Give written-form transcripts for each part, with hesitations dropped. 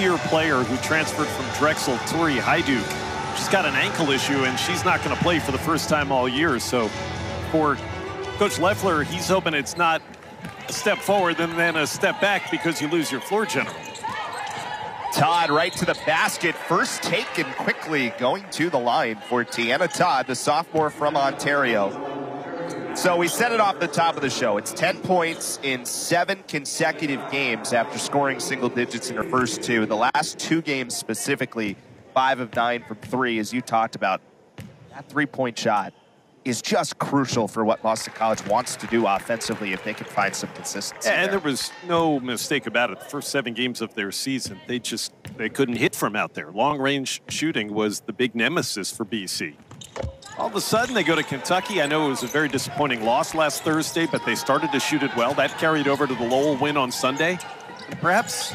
six-year player who transferred from Drexel, Tori Hajduk. She's got an ankle issue, and she's not going to play for the first time all year. So for Coach Leffler, he's hoping it's not a step forward and then a step back because you lose your floor general. Todd right to the basket, first taken quickly, going to the line for Tiana Todd, the sophomore from Ontario. So we said it off the top of the show. It's 10 points in 7 consecutive games after scoring single digits in her first two. The last two games specifically, 5 of 9 from 3, as you talked about. That three-point shot is just crucial for what Boston College wants to do offensively if they can find some consistency. And there was no mistake about it. The first 7 games of their season, they couldn't hit from out there. Long-range shooting was the big nemesis for BC. All of a sudden, they go to Kentucky. I know it was a very disappointing loss last Thursday, but they started to shoot it well. That carried over to the Lowell win on Sunday. And perhaps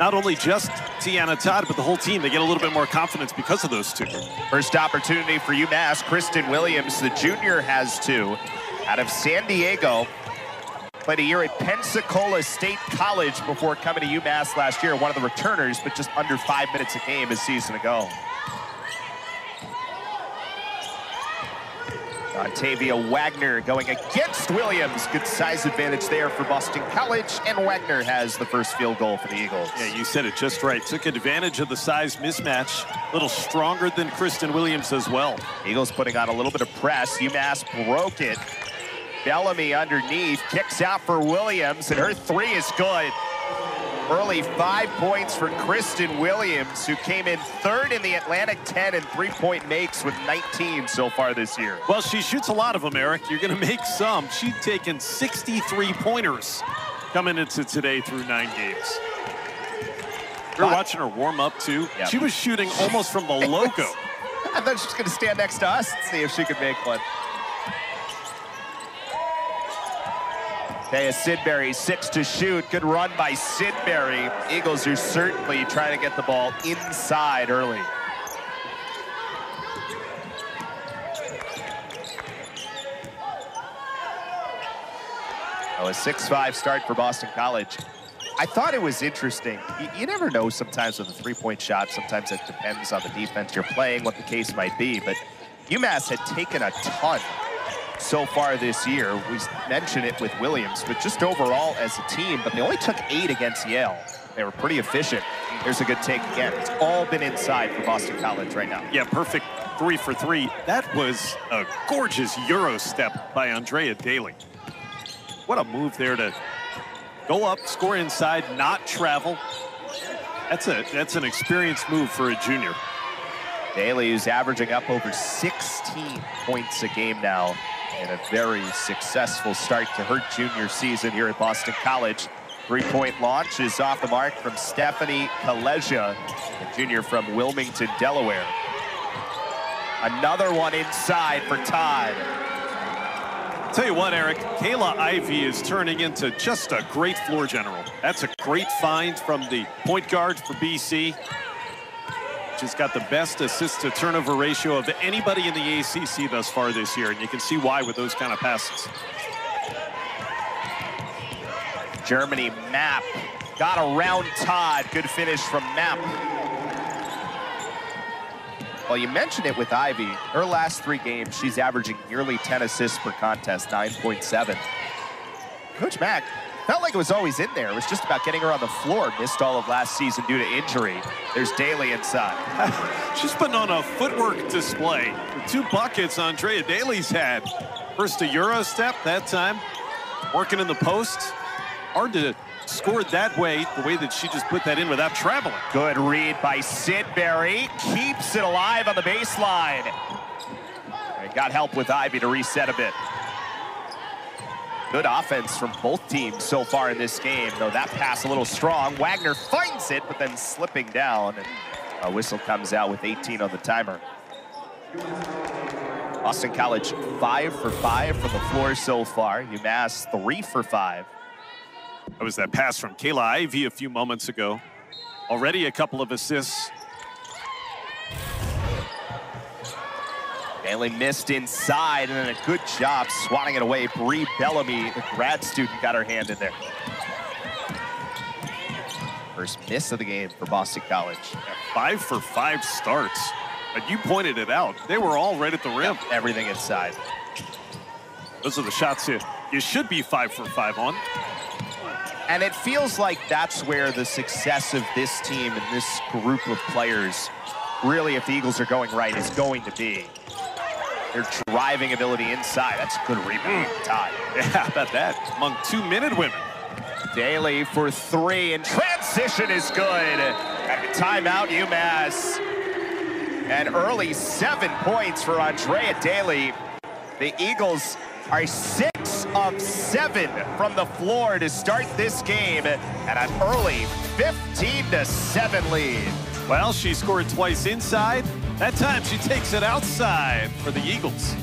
not only just Tiana Todd, but the whole team. They get a little bit more confidence because of those two. First opportunity for UMass. Kristen Williams, the junior, has 2. Out of San Diego, played a year at Pensacola State College before coming to UMass last year. One of the returners, but just under 5 minutes a game a season ago. Dontavia Wagner going against Williams. Good size advantage there for Boston College, and Wagner has the first field goal for the Eagles. Yeah, you said it just right. Took advantage of the size mismatch. A little stronger than Kristen Williams as well. Eagles putting on a little bit of press. UMass broke it. Bellamy underneath, kicks out for Williams, and her three is good. Early 5 points for Kristen Williams, who came in 3rd in the Atlantic 10 and three-point makes with 19 so far this year. Well, she shoots a lot of them, Eric. You're going to make some. She's taken 63 pointers coming into today through 9 games. You're watching her warm up, too. Yep. She was shooting almost from the logo. I thought she was going to stand next to us and see if she could make one. Taya Sidberry, 6 to shoot. Good run by Sidberry. Eagles are certainly trying to get the ball inside early. Oh, a 6-5 start for Boston College. I thought it was interesting. You never know sometimes with a three-point shot. Sometimes it depends on the defense you're playing, what the case might be. But UMass had taken a ton so far this year. We mentioned it with Williams, but just overall as a team, but they only took 8 against Yale. They were pretty efficient. Here's a good take again. It's all been inside for Boston College right now. Yeah, perfect 3 for 3. That was a gorgeous Euro step by Andrea Daley. What a move there to go up, score inside, not travel. That's an experienced move for a junior. Daley is averaging up over 16 points a game now, and a very successful start to her junior season here at Boston College. Three-point launch is off the mark from Stephanie Kalegia, a junior from Wilmington, Delaware. Another one inside for Todd. I'll tell you what, Eric, Kayla Ivey is turning into just a great floor general. That's a great find from the point guard for BC. She's got the best assist-to-turnover ratio of anybody in the ACC thus far this year, and you can see why with those kind of passes. Germany Mapp got around Todd. Good finish from Mapp. Well, you mentioned it with Ivy. Her last 3 games, she's averaging nearly 10 assists per contest, 9.7. Coach Mack felt like it was always in there. It was just about getting her on the floor. Missed all of last season due to injury. There's Daley inside. She's putting on a footwork display. The 2 buckets Andrea Daley's had. First a Euro step that time. Working in the post. Hard to score that way, the way that she just put that in without traveling. Good read by Sidberry. Keeps it alive on the baseline. And got help with Ivy to reset a bit. Good offense from both teams so far in this game, though that pass a little strong. Wagner finds it, but then slipping down. And a whistle comes out with 18 on the timer. Boston College 5 for 5 from the floor so far. UMass 3 for 5. That was that pass from Kayla Ivey a few moments ago. Already a couple of assists. Bailey missed inside, and then a good job swatting it away. Bree Bellamy, the grad student, got her hand in there. First miss of the game for Boston College. Yeah, 5 for 5 starts. But you pointed it out. They were all right at the rim. Yeah, everything inside. Those are the shots you should be 5 for 5 on. And it feels like that's where the success of this team and this group of players, really, if the Eagles are going right, is going to be. Their driving ability inside. That's a good rebound, Todd. Yeah, how about that? Among two minute women. Daley for three, and transition is good. And timeout, UMass. An early 7 points for Andrea Daley. The Eagles are 6 of 7 from the floor to start this game and an early 15-7 lead. Well, she scored twice inside. That time she takes it outside for the Eagles.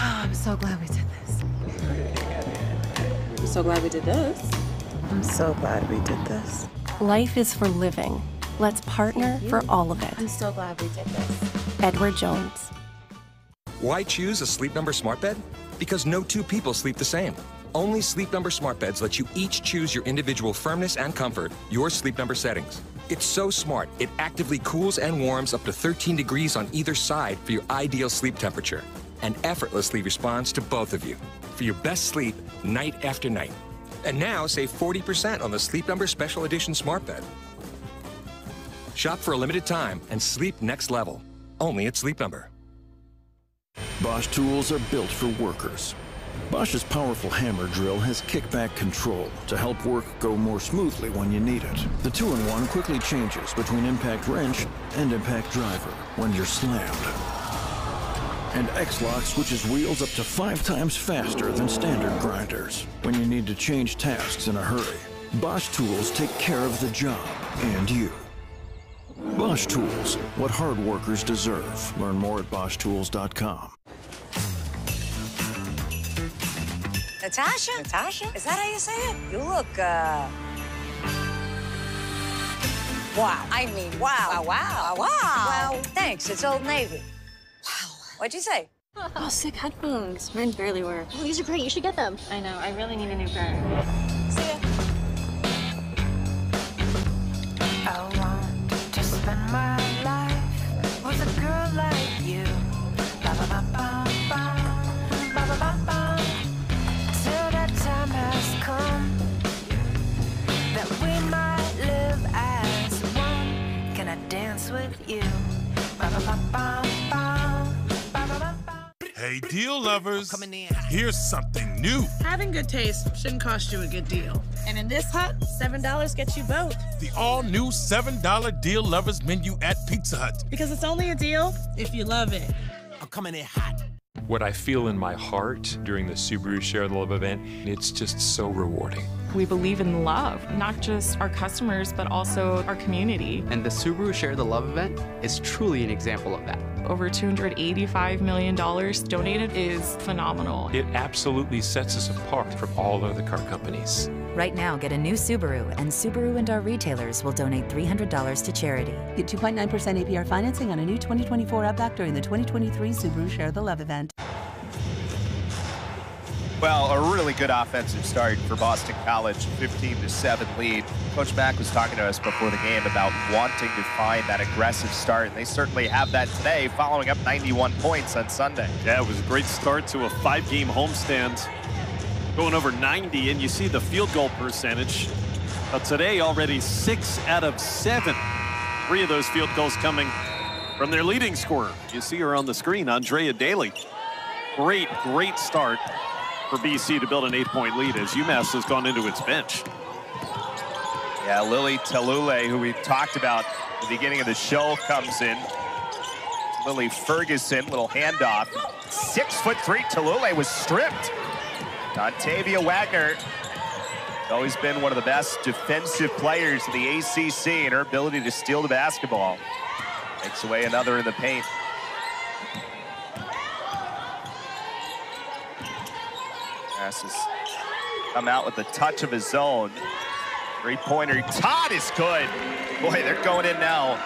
I'm so glad we did this. I'm so glad we did this. I'm so glad we did this. Life is for living. Let's partner for all of it. I'm so glad we did this. Edward Jones. Why choose a Sleep Number smart bed? Because no two people sleep the same. Only Sleep Number smart beds let you each choose your individual firmness and comfort, your Sleep Number settings. It's so smart, it actively cools and warms up to 13 degrees on either side for your ideal sleep temperature, and effortlessly responds to both of you for your best sleep night after night. And now save 40% on the Sleep Number Special Edition smart bed. Shop for a limited time and sleep next level. Only at Sleep Number. Bosch tools are built for workers. Bosch's powerful hammer drill has kickback control to help work go more smoothly when you need it. The two-in-one quickly changes between impact wrench and impact driver when you're slammed. And X-Lock switches wheels up to 5 times faster than standard grinders when you need to change tasks in a hurry. Bosch tools take care of the job and you. Bosch Tools, what hard workers deserve. Learn more at BoschTools.com. Natasha? Natasha? Is that how you say it? You look, Wow. I mean, wow. Wow, wow, wow. Well, thanks. It's Old Navy. Wow. What'd you say? Oh, sick headphones. Mine barely work. Oh, these are great. You should get them. I know. I really need a new pair. See ya. Oh, wow. My life was a girl like you. Ba ba ba ba ba ba ba ba. Till that time has come that we might live as one. Can I dance with you? Ba ba ba ba ba ba ba ba. Hey, deal lovers! Coming in. Here's something new. Having good taste shouldn't cost you a good deal. And in this hut, $7 gets you both. The all-new $7 Deal Lovers menu at Pizza Hut. Because it's only a deal if you love it. I'm coming in hot. What I feel in my heart during the Subaru Share the Love event, it's just so rewarding. We believe in love, not just our customers, but also our community. And the Subaru Share the Love event is truly an example of that. Over $285 million donated is phenomenal. It absolutely sets us apart from all other car companies. Right now, get a new Subaru, and Subaru and our retailers will donate $300 to charity. Get 2.9% APR financing on a new 2024 Outback during the 2023 Subaru Share the Love event. Well, a really good offensive start for Boston College, 15-7 lead. Coach Mack was talking to us before the game about wanting to find that aggressive start, and they certainly have that today, following up 91 points on Sunday. Yeah, it was a great start to a 5-game homestand, going over 90, and you see the field goal percentage. But today, already 6 out of 7. 3 of those field goals coming from their leading scorer. You see her on the screen, Andrea Daley. Great, great start for BC to build an 8-point lead as UMass has gone into its bench. Yeah, Lily Thaleulei, who we talked about at the beginning of the show, comes in. Lily Ferguson, little handoff. 6'3", Thaleulei was stripped. Dontavia Wagner, always been one of the best defensive players in the ACC, and her ability to steal the basketball takes away another in the paint. Has come out with a touch of his own. 3-pointer, Todd is good. Boy, they're going in now.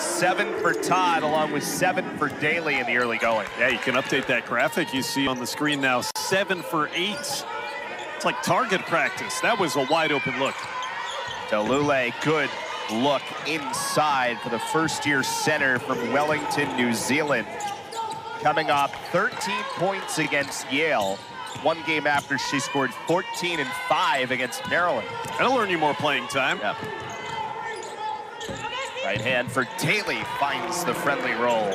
7 for Todd, along with 7 for Daley in the early going. Yeah, you can update that graphic you see on the screen now. 7 for 8. It's like target practice. That was a wide open look. Thaleulei, good look inside for the first-year center from Wellington, New Zealand. Coming off 13 points against Yale. One game after she scored 14 and 5 against Maryland. That'll earn you more playing time. Yep. Right hand for Daley finds the friendly roll.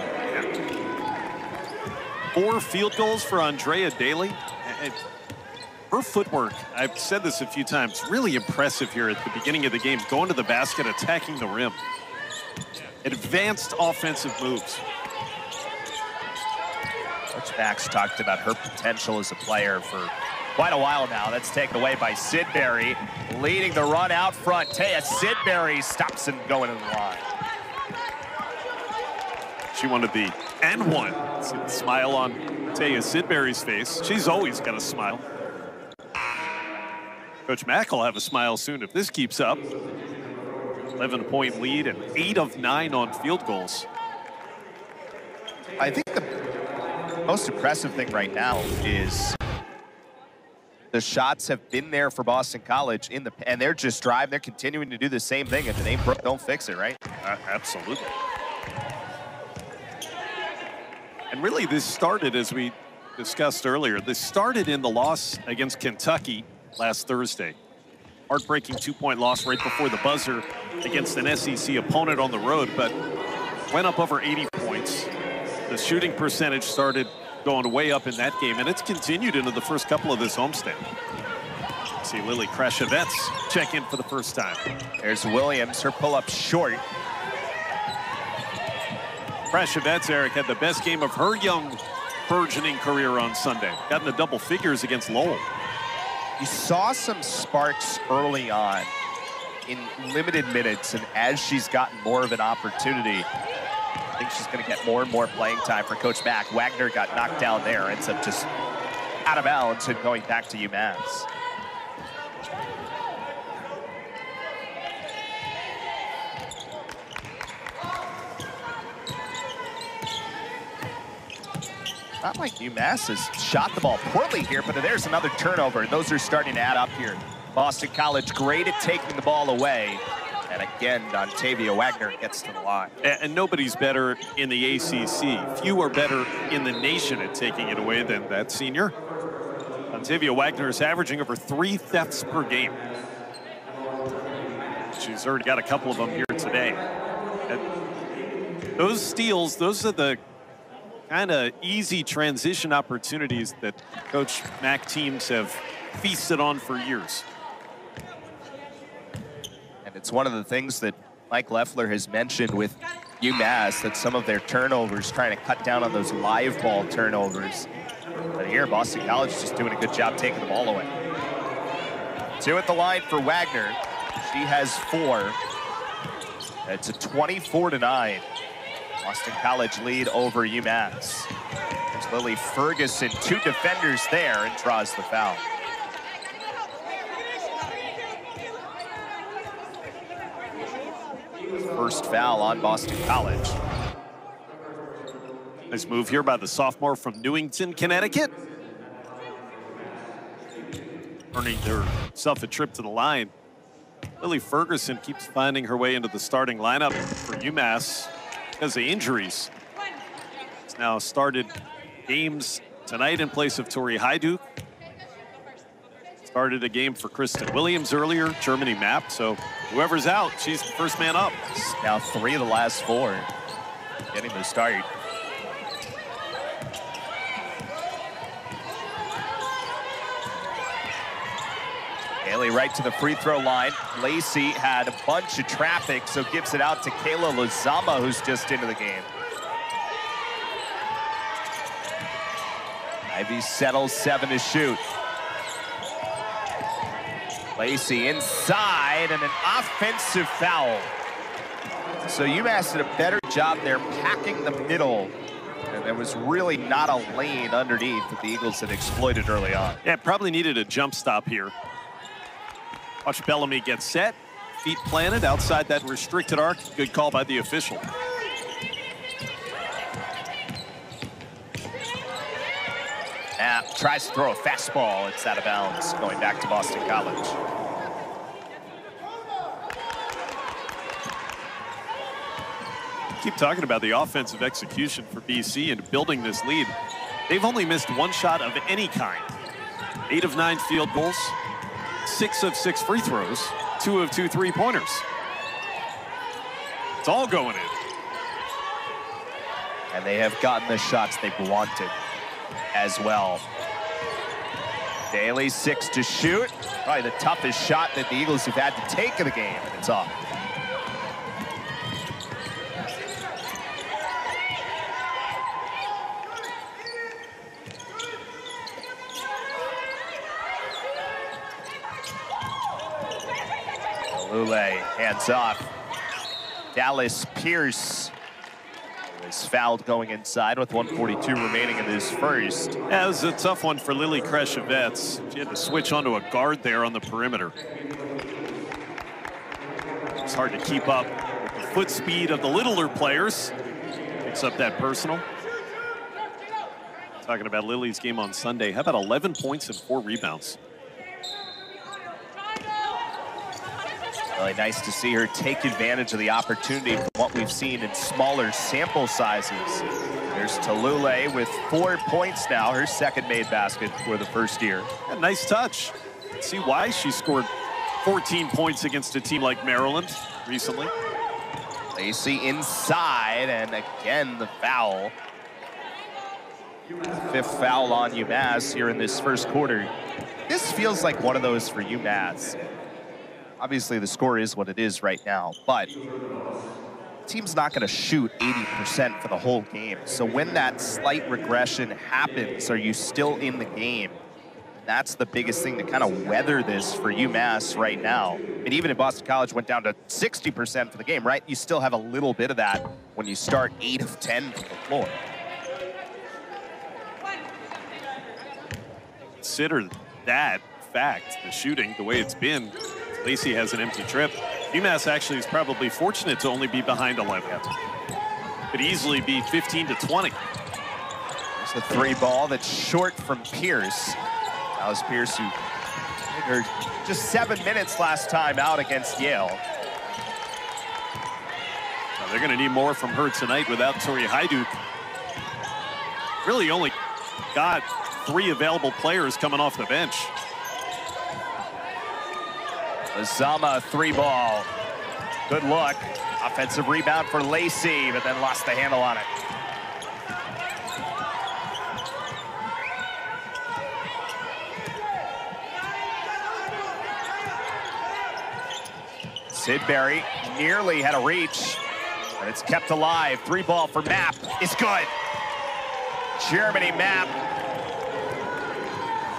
4 field goals for Andrea Daley. Her footwork, I've said this a few times, really impressive here at the beginning of the game, going to the basket, attacking the rim. Advanced offensive moves. Coach Max talked about her potential as a player for quite a while now. That's taken away by Sidberry, leading the run out front. Taya Sidberry stops him going in the line. She wanted the and one. See the smile on Taya Sidberry's face. She's always got a smile. Coach Mack will have a smile soon if this keeps up. 11-point lead and 8 of 9 on field goals. I think the most impressive thing right now is the shots have been there for Boston College, and they're just driving. They're continuing to do the same thing. If it ain't broke, don't fix it, right? Absolutely. And really, this started, as we discussed earlier, this started in the loss against Kentucky last Thursday. Heartbreaking 2-point loss right before the buzzer against an SEC opponent on the road, but went up over 80 points. The shooting percentage started going way up in that game, and it's continued into the first couple of this homestand. See Lily Kreshevets check in for the first time. There's Williams, her pull-up short. Kreshevets, Eric, had the best game of her young, burgeoning career on Sunday. Got in the double figures against Lowell. You saw some sparks early on in limited minutes, and as she's gotten more of an opportunity, I think she's going to get more and more playing time for Coach Mack. Wagner got knocked down there, ends up just out of bounds and going back to UMass. Not like UMass has shot the ball poorly here, but there's another turnover, and those are starting to add up here. Boston College great at taking the ball away. And again, Dontavia Wagner gets to the line. And nobody's better in the ACC. Few are better in the nation at taking it away than that senior. Dontavia Wagner is averaging over 3 thefts per game. She's already got a couple of them here today. And those steals, those are the kind of easy transition opportunities that Coach Mack teams have feasted on for years. It's one of the things that Mike Leffler has mentioned with UMass, that some of their turnovers, trying to cut down on those live ball turnovers. But here, Boston College is just doing a good job taking the ball away. 2 at the line for Wagner. She has 4. That's a 24-9. Boston College lead over UMass. There's Lily Ferguson, 2 defenders there, and draws the foul. First foul on Boston College. Nice move here by the sophomore from Newington, Connecticut. Earning herself a trip to the line. Lily Ferguson keeps finding her way into the starting lineup for UMass because of injuries. She's now started games tonight in place of Tori Hajduk. Started a game for Kristen Williams earlier, Germany Mapp, so whoever's out, she's the first man up. Now 3 of the last 4, getting the start. Haley right to the free throw line. Lacy had a bunch of traffic, so gives it out to Kayla Lozama, who's just into the game. Ivey settles, 7 to shoot. Lacy inside, and an offensive foul. So UMass did a better job there packing the middle, and there was really not a lane underneath that the Eagles had exploited early on. Yeah, probably needed a jump stop here. Watch Bellamy get set, feet planted outside that restricted arc. Good call by the official. tries to throw a fastball. It's out of bounds, going back to Boston College. Keep talking about the offensive execution for BC and building this lead. They've only missed one shot of any kind. 8 of 9 field goals, 6 of 6 free throws, 2 of 2 three-pointers. It's all going in. And they have gotten the shots they've wanted as well. Daley, 6 to shoot. Probably the toughest shot that the Eagles have had to take in the game, and it's off. Thaleulei hands off. Dallas Pierce is fouled going inside with 1:42 remaining in this first. That was a tough one for Lily Kreshevets. She had to switch onto a guard there on the perimeter. It's hard to keep up with the foot speed of the littler players. Picks up that personal. Talking about Lily's game on Sunday. How about 11 points and 4 rebounds? Really nice to see her take advantage of the opportunity from what we've seen in smaller sample sizes. There's Thaleulei with 4 points now, her second made basket for the first year. A nice touch. See why she scored 14 points against a team like Maryland recently. Lacy inside, and again the foul. 5th foul on UMass here in this first quarter. This feels like one of those for UMass. Obviously, the score is what it is right now, but the team's not going to shoot 80% for the whole game. So when that slight regression happens, are you still in the game? That's the biggest thing to kind of weather this for UMass right now. And even if Boston College went down to 60% for the game, right, you still have a little bit of that when you start 8 of 10 from the floor. Consider that fact, the shooting, the way it's been. Lacy has an empty trip. UMass actually is probably fortunate to only be behind 11. Could easily be 15 to 20. There's the 3 ball that's short from Pierce. Dallas Pierce, who made her just 7 minutes last time out against Yale. Now they're going to need more from her tonight without Tori Hajduk. Really only got 3 available players coming off the bench. Lozama, 3 ball. Good look. Offensive rebound for Lacy, but then lost the handle on it. Sidberry nearly had a reach, but it's kept alive. 3 ball for Mapp. It's good. Germany Mapp.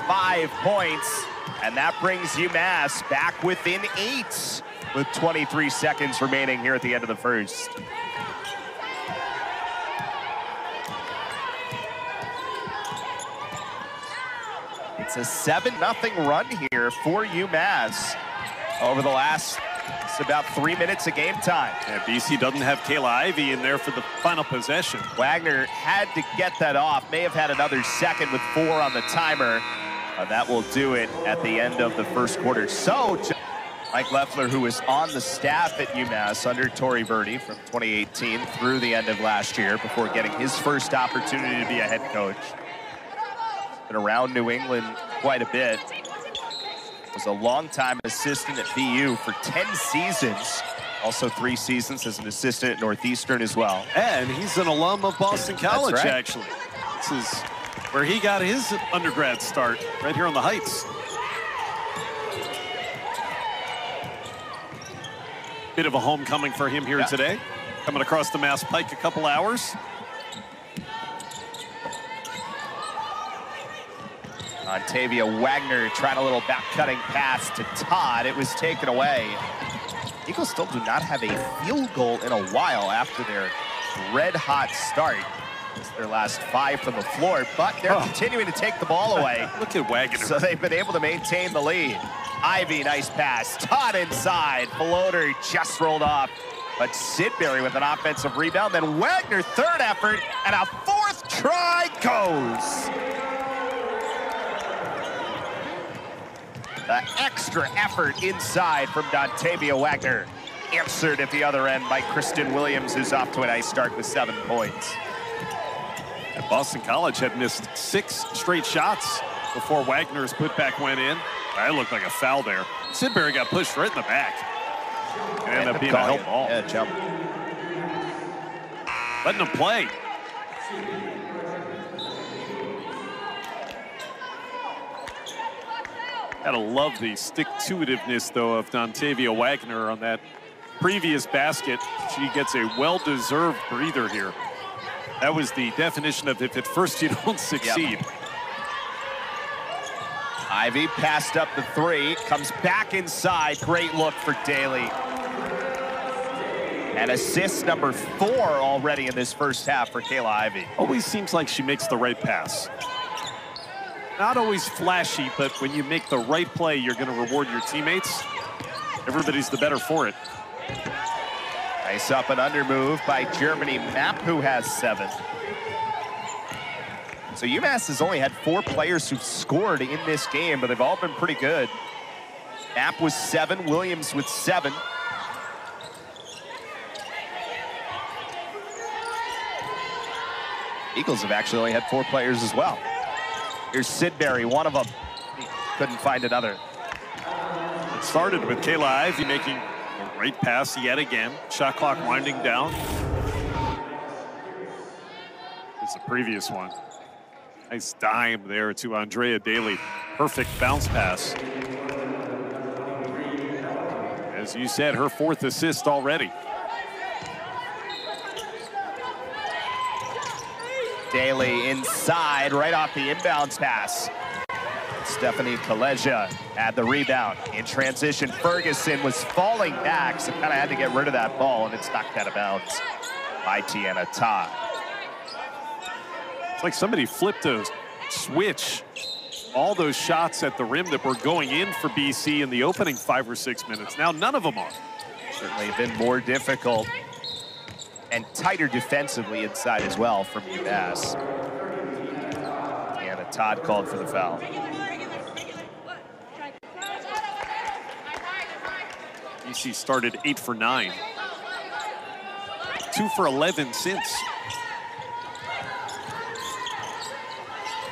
5 points. And that brings UMass back within 8 with 23 seconds remaining here at the end of the first. It's a 7-0 run here for UMass over the last, it's about 3 minutes of game time. Yeah, BC doesn't have Kayla Ivey in there for the final possession. Wagner had to get that off, may have had another second with 4 on the timer. That will do it at the end of the first quarter. So, Mike Leffler, who is on the staff at UMass under Tori Verdi from 2018 through the end of last year before getting his first opportunity to be a head coach. Been around New England quite a bit. Was a longtime assistant at BU for 10 seasons. Also 3 seasons as an assistant at Northeastern as well. And he's an alum of Boston College, right. Actually. This is where he got his undergrad start, right here on the Heights. Bit of a homecoming for him here today. Coming across the Mass Pike a couple hours. Dontavia Wagner tried a little back-cutting pass to Todd. It was taken away. Eagles still do not have a field goal in a while after their red-hot start. It's their last 5 from the floor, but they're continuing to take the ball away. Look at Waggoner. So they've been able to maintain the lead. Ivey, nice pass. Todd inside. Floater just rolled off. But Sidberry with an offensive rebound. Then Wagner, third effort, and a 4th try goes. The extra effort inside from Dontavia Wagner. Answered at the other end by Kristen Williams, who's off to a nice start with 7 points. And Boston College had missed 6 straight shots before Wagner's putback went in. That looked like a foul there. Sidberry got pushed right in the back. It ended up being a help ball. Yeah, jump. Letting him play. Gotta love the stick-to-itiveness, though, of Dontavia Wagner on that previous basket. She gets a well-deserved breather here. That was the definition of if at first you don't succeed. Yep. Ivey passed up the 3, comes back inside. Great look for Daley. And assist number 4 already in this first half for Kayla Ivey. Always seems like she makes the right pass. Not always flashy, but when you make the right play, you're going to reward your teammates. Everybody's the better for it. Nice up and under move by Germany Mapp, who has 7. So UMass has only had 4 players who've scored in this game, but they've all been pretty good. Mapp with 7, Williams with 7. Eagles have actually only had 4 players as well. Here's Sidberry, one of them. He couldn't find another. It started with Kayla Ivey making a great pass yet again. Shot clock winding down. It's the previous one. Nice dime there to Andrea Daley. Perfect bounce pass. As you said, her 4th assist already. Daley inside, right off the inbounds pass. Stephanie Kalegia had the rebound. In transition, Ferguson was falling back, so kind of had to get rid of that ball, and it's knocked out of bounds by Tiana Todd. It's like somebody flipped a switch. All those shots at the rim that were going in for BC in the opening 5 or 6 minutes. Now none of them are. Certainly been more difficult. And tighter defensively inside as well from UMass. Tiana Todd called for the foul. BC started 8 for 9. 2 for 11 since.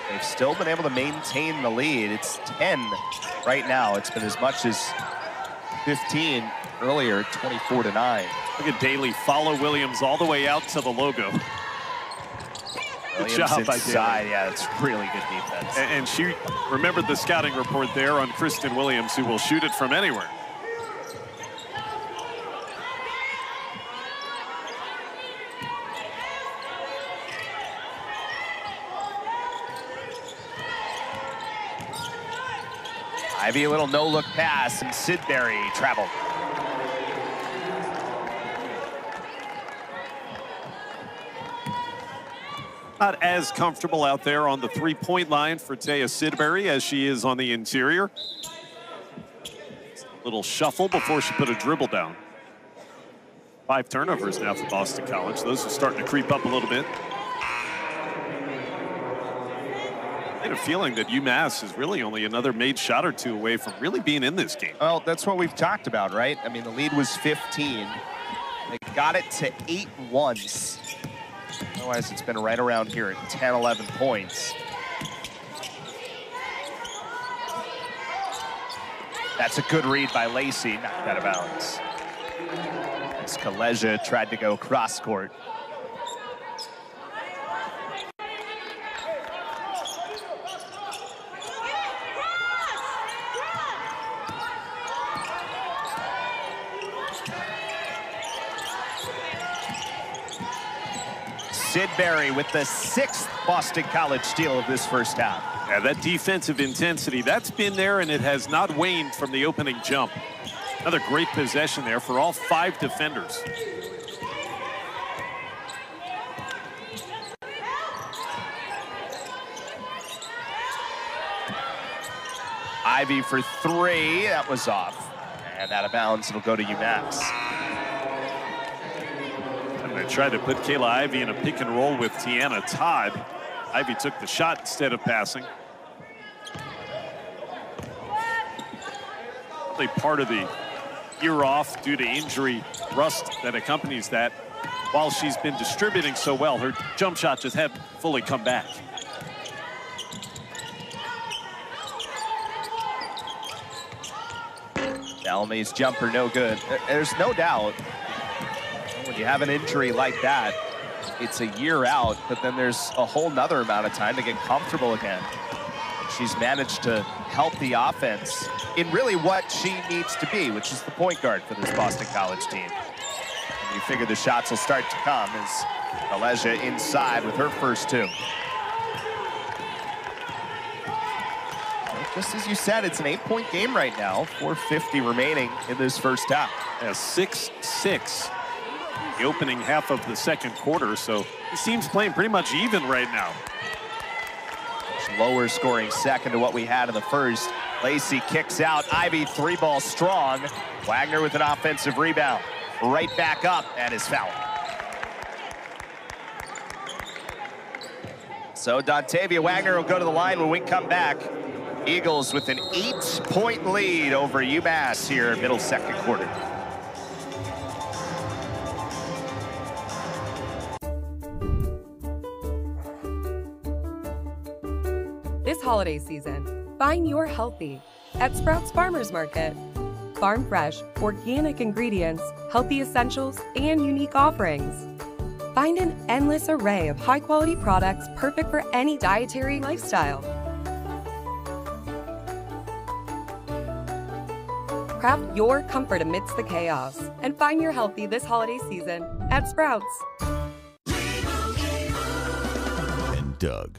They've still been able to maintain the lead. It's 10 right now. It's been as much as 15 earlier, 24 to 9. Look at Daley follow Williams all the way out to the logo. Good job by Daley. Yeah, that's really good defense. And she remembered the scouting report there on Kristen Williams, who will shoot it from anywhere. Ivey a little no-look pass, and Sidberry traveled. Not as comfortable out there on the three-point line for Taya Sidberry as she is on the interior. Little shuffle before she put a dribble down. 5 turnovers now for Boston College. Those are starting to creep up a little bit. I had a feeling that UMass is really only another made shot or 2 away from really being in this game. Well, that's what we've talked about, right? I mean, the lead was 15. They got it to 8 once. Otherwise, it's been right around here at 10, 11 points. That's a good read by Lacy, knocked out of bounds. As Kalegia tried to go cross-court. Sidberry with the 6th Boston College steal of this first half. Yeah, that defensive intensity, that's been there, and it has not waned from the opening jump. Another great possession there for all 5 defenders. Ivey for 3, that was off. And out of bounds, it'll go to UMass. Tried to put Kayla Ivey in a pick and roll with Tiana Todd. Ivey took the shot instead of passing. definitely part of the year off due to injury rust that accompanies that. While she's been distributing so well, her jump shot just haven't fully come back. Bellamy jumper no good. There's no doubt when you have an injury like that, it's a year out, but then there's a whole nother amount of time to get comfortable again. She's managed to help the offense in really what she needs to be, which is the point guard for this Boston College team. And you figure the shots will start to come as Kalegia inside with her first two. Just as you said, it's an 8-point game right now. 4:50 remaining in this first half. Yeah, 6-6. The opening half of the second quarter, so it seems playing pretty much even right now. Lower scoring second to what we had in the first. Lacy kicks out, Ivey three ball strong. Wagner with an offensive rebound. Right back up and is fouled. So Dontavia Wagner will go to the line when we come back. Eagles with an 8-point lead over UMass here in middle second quarter. This holiday season, find your healthy at Sprouts Farmers Market. Farm fresh, organic ingredients, healthy essentials, and unique offerings. Find an endless array of high-quality products perfect for any dietary lifestyle. Craft your comfort amidst the chaos and find your healthy this holiday season at Sprouts. And Doug.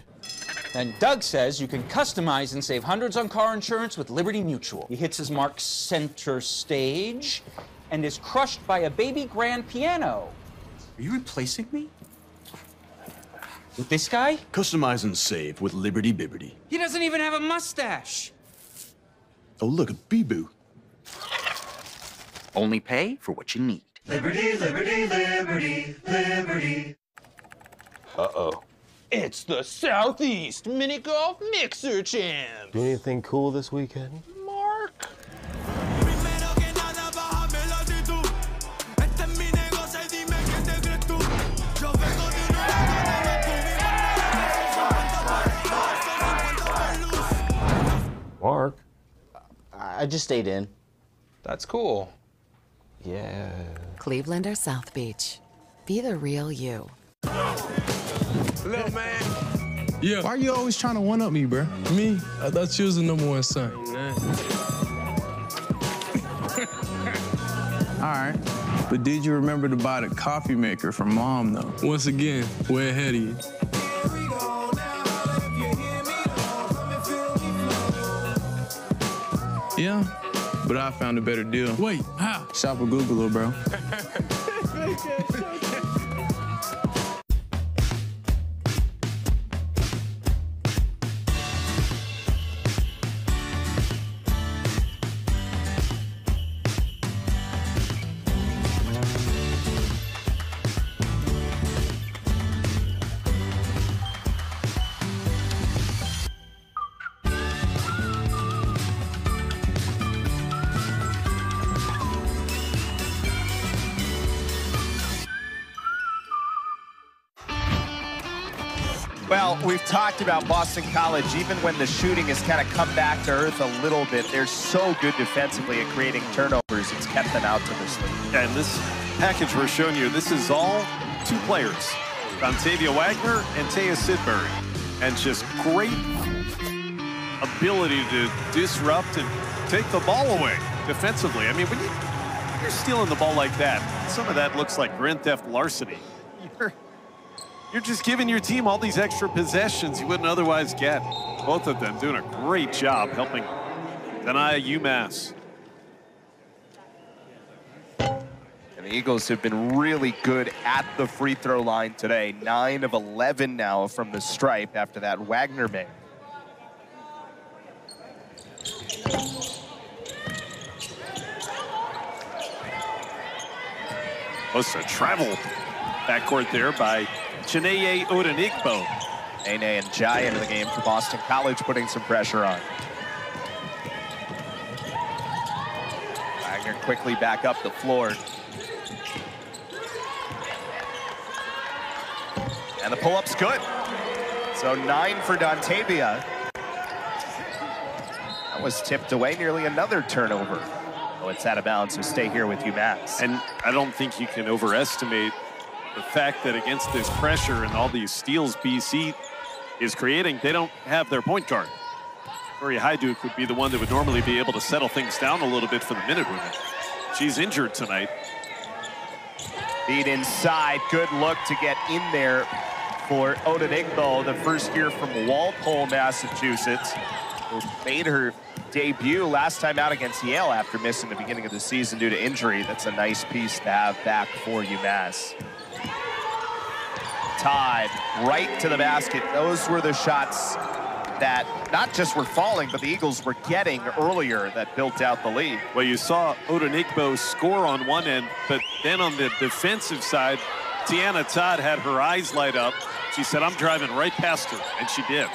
And Doug says you can customize and save hundreds on car insurance with Liberty Mutual. He hits his mark center stage and is crushed by a baby grand piano. Are you replacing me? With this guy? Customize and save with Liberty Biberty. He doesn't even have a mustache. Oh, look, a bee-boo. Only pay for what you need. Liberty, Liberty, Liberty, Liberty. Uh-oh. It's the Southeast Mini Golf Mixer Champs. Anything cool this weekend, Mark? Mark? I just stayed in. That's cool. Yeah. Cleveland or South Beach. Be the real you. Little man. Yeah. Why are you always trying to one-up me, bro? Me? I thought you was the #1 son. All right. But did you remember to buy the coffee maker from Mom, though? Once again, we're ahead of you. Yeah, but I found a better deal. Wait, how? Shop with Google, bro. Well, we've talked about Boston College, even when the shooting has kind of come back to earth a little bit, they're so good defensively at creating turnovers. It's kept them out to this league. And this package we're showing you, this is all two players, Dontavia Wagner and Taya Sidberry. And just great ability to disrupt and take the ball away defensively. I mean, when you're stealing the ball like that, some of that looks like grand theft larceny. You're just giving your team all these extra possessions you wouldn't otherwise get. Both of them doing a great job helping deny UMass. And the Eagles have been really good at the free throw line today. 9 of 11 now from the stripe after that Wagner made. What's the travel backcourt there by Chinaye Udenikpo. Nene and Jai into the game for Boston College, putting some pressure on. Wagner quickly back up the floor. And the pull-up's good. So 9 for Dontavia. That was tipped away, nearly another turnover. Oh, it's out of bounds, so stay here with UMass. And I don't think you can overestimate the fact that against this pressure and all these steals BC is creating, they don't have their point guard. Tori Hajduk would be the one that would normally be able to settle things down a little bit for the minute women. She's injured tonight. Feed inside, good look to get in there for Udenikpo, the first year from Walpole, Massachusetts, who made her debut last time out against Yale after missing the beginning of the season due to injury. That's a nice piece to have back for UMass. Todd right to the basket. Those were the shots that not just were falling, but the Eagles were getting earlier that built out the lead. Well, you saw Udenikpo score on one end, but then on the defensive side, Tiana Todd had her eyes light up. She said, I'm driving right past her, and she did.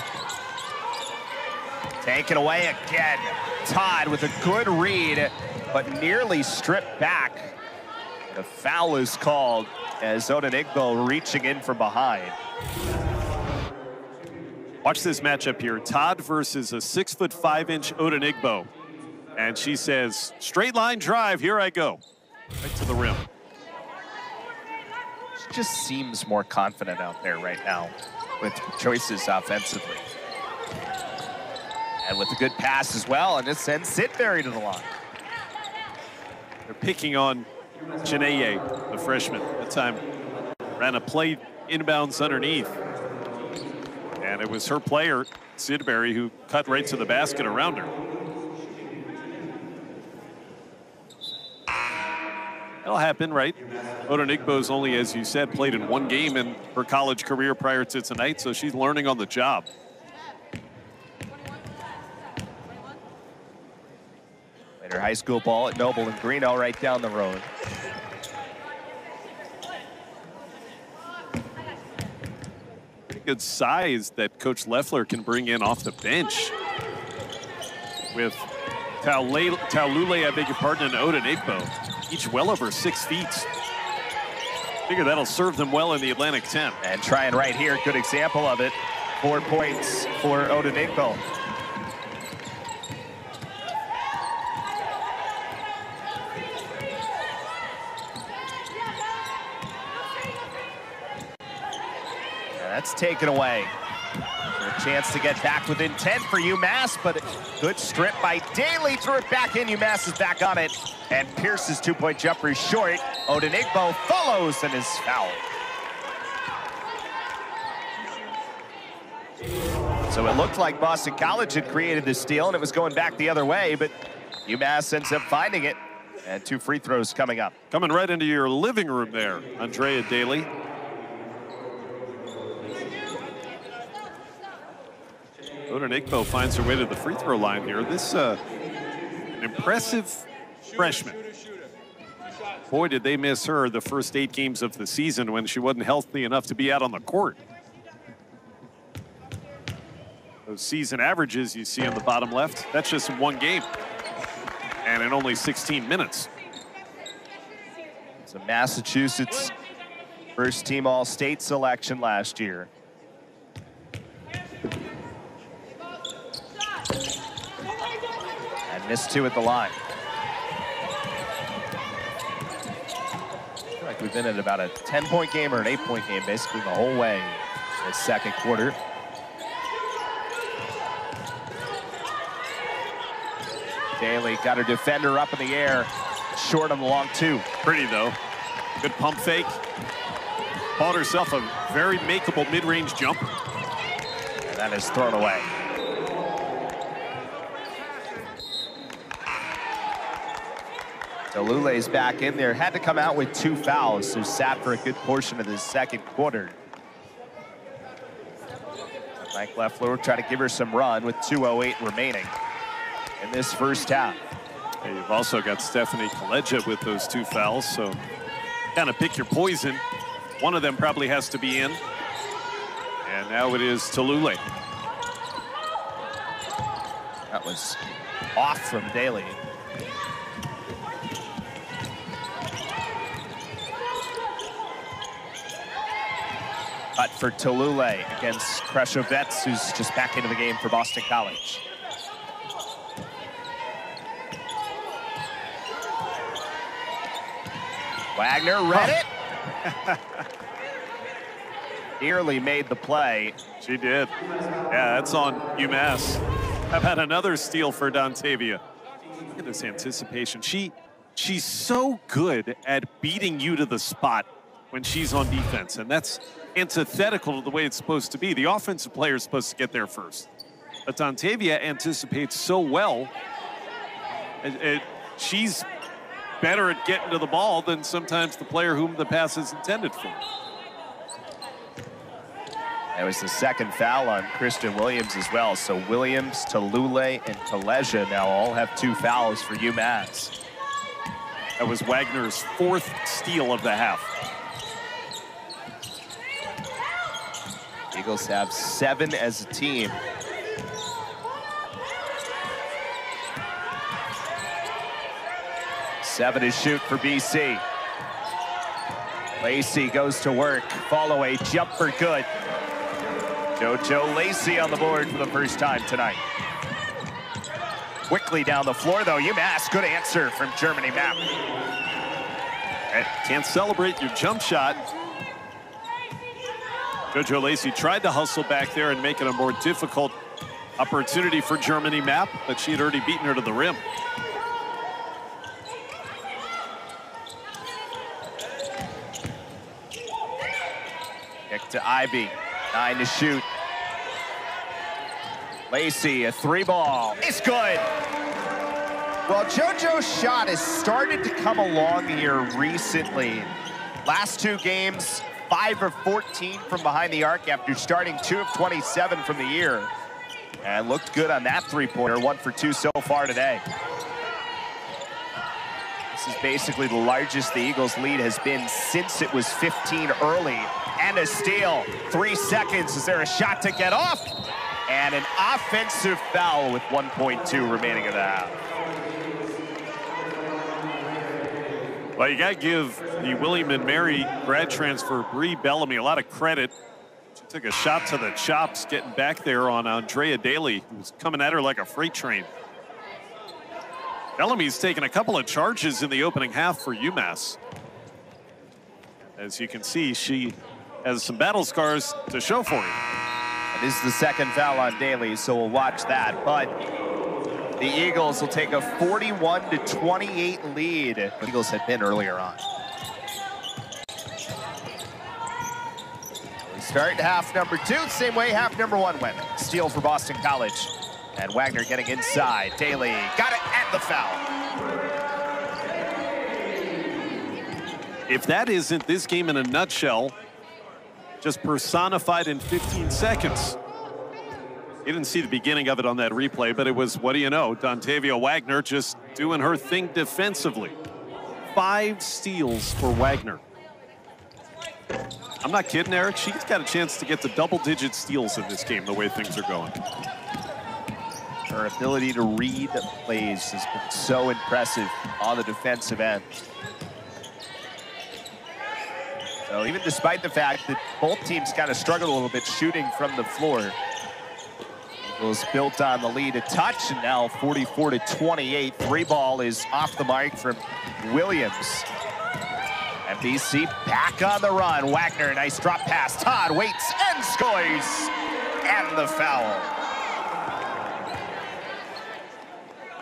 Taken away again. Todd with a good read, but nearly stripped back. The foul is called as Udenikpo reaching in from behind. Watch this matchup here. Todd versus a 6'5" Udenikpo. And she says, straight line drive, here I go. Right to the rim. She just seems more confident out there right now with choices offensively. And with a good pass as well, and it sends Sidberry to the line. They're picking on Chinaye, the freshman, that time ran a play inbounds underneath. And it was her player, Sidberry, who cut right to the basket around her. That'll happen, right? Udenikpo's only, as you said, played in one game in her college career prior to tonight, so she's learning on the job. Her high school ball at Noble and Greeno right down the road. Pretty good size that Coach Leffler can bring in off the bench with Thaleulei, I beg your pardon, and Udenikpo, each well over 6 feet. Figure that'll serve them well in the Atlantic 10. And trying right here, good example of it. 4 points for Udenikpo. That's taken away. A chance to get back within 10 for UMass, but good strip by Daley. Threw it back in. UMass is back on it. And Pierce's two-point jumper is short. Udenikpo follows and is fouled. So it looked like Boston College had created the steal, and it was going back the other way, but UMass ends up finding it. And 2 free throws coming up. Coming right into your living room there, Andrea Daley. Udenikpo finds her way to the free throw line here. This an impressive freshman. Boy, did they miss her the first 8 games of the season when she wasn't healthy enough to be out on the court. Those season averages you see on the bottom left, that's just in one game and in only 16 minutes. It's a Massachusetts first team All-State selection last year. Missed 2 at the line. I feel like we've been at about a 10-point game or an 8-point game basically the whole way in the second quarter. Daley got her defender up in the air. Short on the long 2. Pretty though. Good pump fake. Caught herself a very makeable mid-range jump. And that is thrown away. Thaleulei is back in there, had to come out with 2 fouls, so sat for a good portion of the second quarter. Mike Leffler will try to give her some run with 2:08 remaining in this first half. Hey, you've also got Stephanie Kalegia with those 2 fouls, so kind of pick your poison. One of them probably has to be in. And now it is Thaleulei. That was off from Daley. Cut for Thaleulei against Kreshevets, who's just back into the game for Boston College. Wagner read it. Nearly made the play. She did. Yeah, that's on UMass. I've had another steal for Dontavia. Look at this anticipation. She's so good at beating you to the spot when she's on defense, and that's antithetical to the way it's supposed to be. The offensive player is supposed to get there first. But Dontavia anticipates so well. She's better at getting to the ball than sometimes the player whom the pass is intended for. That was the second foul on Kristen Williams as well. So Williams, Thaleulei, and Kalegia now all have two fouls for UMass. That was Wagner's fourth steal of the half. Eagles have 7 as a team. Seven is shoot for BC. Lacy goes to work. Follow a jump for good. JoJo Lacy on the board for the first time tonight. Quickly down the floor, though. UMass, good answer from Germany Mapp. Can't celebrate your jump shot. JoJo Lacy tried to hustle back there and make it a more difficult opportunity for Germany Mapp, but she had already beaten her to the rim. Kick to Ivey. 9 to shoot. Lacy, a three ball. It's good. Well, JoJo's shot has started to come along here recently. Last two games, 5 of 14 from behind the arc after starting 2 of 27 from the year. And looked good on that three-pointer, 1 for 2 so far today. This is basically the largest the Eagles' lead has been since it was 15 early. And a steal, 3 seconds. Is there a shot to get off? And an offensive foul with 1.2 remaining of the half. Well, you gotta give the William and Mary grad transfer Bree Bellamy a lot of credit. She took a shot to the chops getting back there on Andrea Daley, who was coming at her like a freight train. Bellamy's taken a couple of charges in the opening half for UMass. As you can see, she has some battle scars to show for it. This is the second foul on Daley, so we'll watch that. But the Eagles will take a 41-28 lead. The Eagles had been earlier on. We start half number 2, same way half number 1 went. Steal for Boston College. And Wagner getting inside. Daley got it at the foul. If that isn't this game in a nutshell, just personified in 15 seconds. You didn't see the beginning of it on that replay, but it was, what do you know, Dontavia Wagner just doing her thing defensively. 5 steals for Wagner. I'm not kidding, Eric. She's got a chance to get the double-digit steals in this game the way things are going. Her ability to read plays has been so impressive on the defensive end. So even despite the fact that both teams kind of struggled a little bit shooting from the floor, Eagles built on the lead a touch, and now 44-28. Three ball is off the mark from Williams. And BC back on the run. Wagner, nice drop pass. Todd waits and scores, and the foul.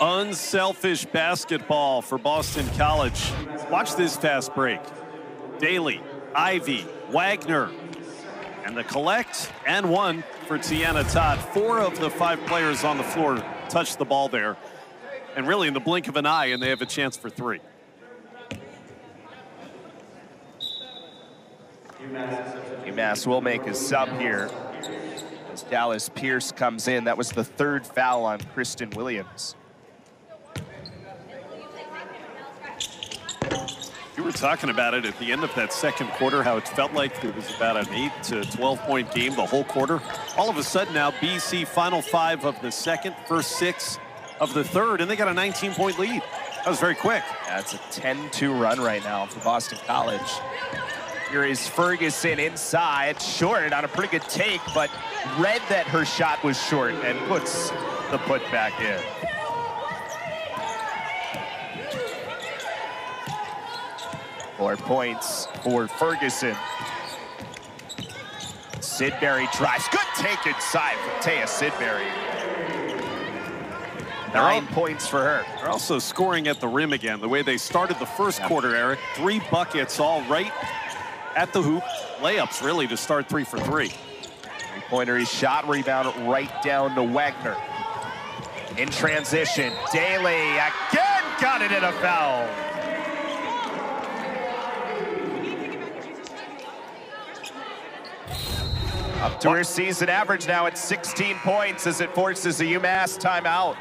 Unselfish basketball for Boston College. Watch this fast break. Daley, Ivey, Wagner, and the collect, and one for Tiana Todd. 4 of the 5 players on the floor touched the ball there. And really in the blink of an eye, and they have a chance for 3. UMass will make his sub here as Dallas Pierce comes in. That was the 3rd foul on Kristen Williams. You were talking about it at the end of that second quarter, how it felt like it was about an 8 to 12-point game the whole quarter. All of a sudden now, BC final 5 of the second, first 6 of the third, and they got a 19-point lead. That was very quick. That's a 10-2 run right now for Boston College. Wagner is Ferguson inside, short on a pretty good take, but read that her shot was short and puts the put back in. More points for Ferguson. Sidberry drives, good take inside from Taya Sidberry. 9 points for her. They're also scoring at the rim again, the way they started the first quarter, Eric. 3 buckets all right at the hoop. Layups really to start 3 for 3. Three-pointer, he shot, rebound right down to Wagner. In transition, Daley again got it in a foul. Up to her season average now at 16 points as it forces a UMass timeout.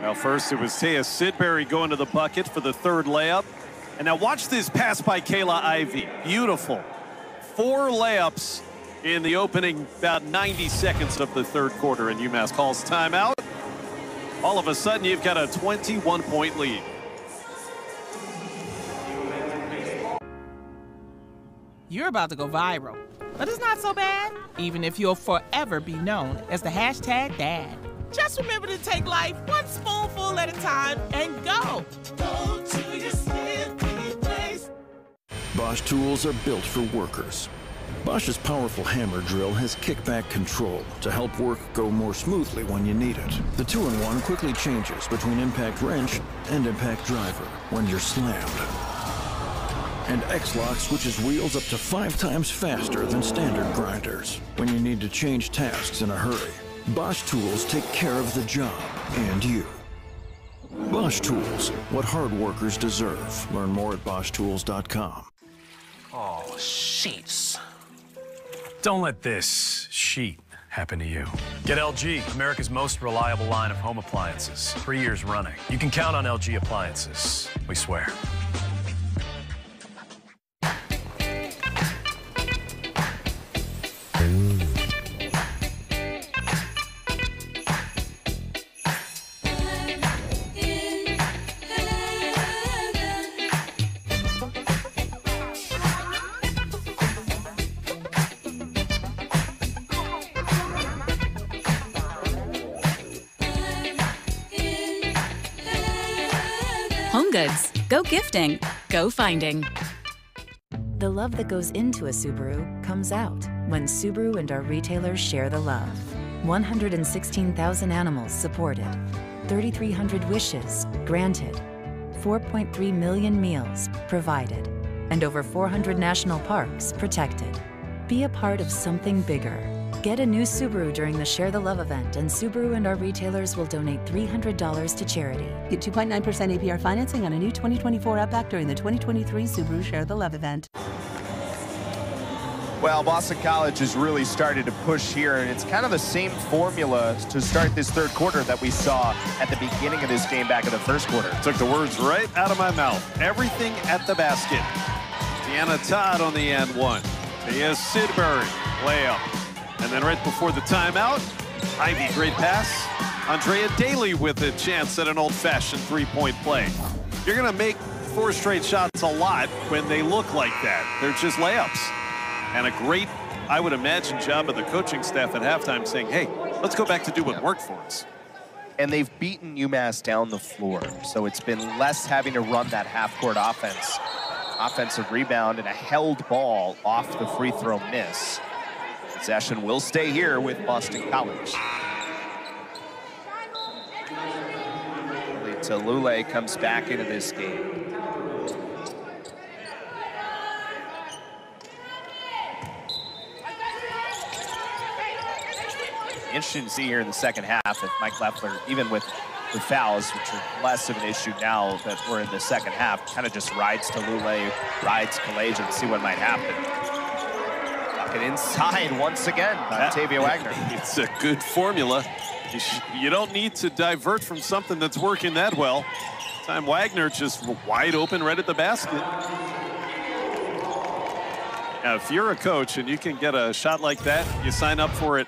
Well, first it was Taya Sidberry going to the bucket for the third layup. And now watch this pass by Kayla Ivey. Beautiful. 4 layups in the opening about 90 seconds of the third quarter, and UMass calls timeout. All of a sudden, you've got a 21-point lead. You're about to go viral, but it's not so bad, even if you'll forever be known as the #dad. Just remember to take life 1 spoonful at a time and go. Go to your Smith place. Bosch tools are built for workers. Bosch's powerful hammer drill has kickback control to help work go more smoothly when you need it. The 2-in-1 quickly changes between impact wrench and impact driver when you're slammed. And X-Lock switches wheels up to 5 times faster than standard grinders when you need to change tasks in a hurry. Bosch tools take care of the job and you. Bosch tools, what hard workers deserve. Learn more at BoschTools.com. Oh, sheets. Don't let this sheet happen to you. Get LG, America's most reliable line of home appliances. 3 years running. You can count on LG appliances. We swear. Goods. Go gifting. Go finding. The love that goes into a Subaru comes out when Subaru and our retailers share the love. 116,000 animals supported. 3,300 wishes granted. 4.3 million meals provided. And over 400 national parks protected. Be a part of something bigger. Get a new Subaru during the Share the Love event, and Subaru and our retailers will donate $300 to charity. Get 2.9% APR financing on a new 2024 Outback during the 2023 Subaru Share the Love event. Well, Boston College has really started to push here, and it's kind of the same formula to start this third quarter that we saw at the beginning of this game back in the first quarter. Took the words right out of my mouth. Everything at the basket. Tiana Todd on the end one. Taya Sidberry, layup. And then right before the timeout, Ivey, great pass. Andrea Daley with a chance at an old-fashioned three-point play. You're going to make 4 straight shots a lot when they look like that. They're just layups. And a great, I would imagine, job of the coaching staff at halftime saying, hey, let's go back to do what worked for us. And they've beaten UMass down the floor, so it's been less having to run that half-court offense. Offensive rebound and a held ball off the free-throw miss. Possession will stay here with Boston College. Lily Thaleulei comes back into this game. Interesting to see here in the second half if Mike Leffler, even with the fouls, which are less of an issue now that we're in the second half, kind of just rides Thaleulei, rides Kalegia and see what might happen. And inside once again, Dontavia Wagner. It's a good formula. You don't need to divert from something that's working that well. Time Wagner just wide open right at the basket. Now, if you're a coach and you can get a shot like that, you sign up for it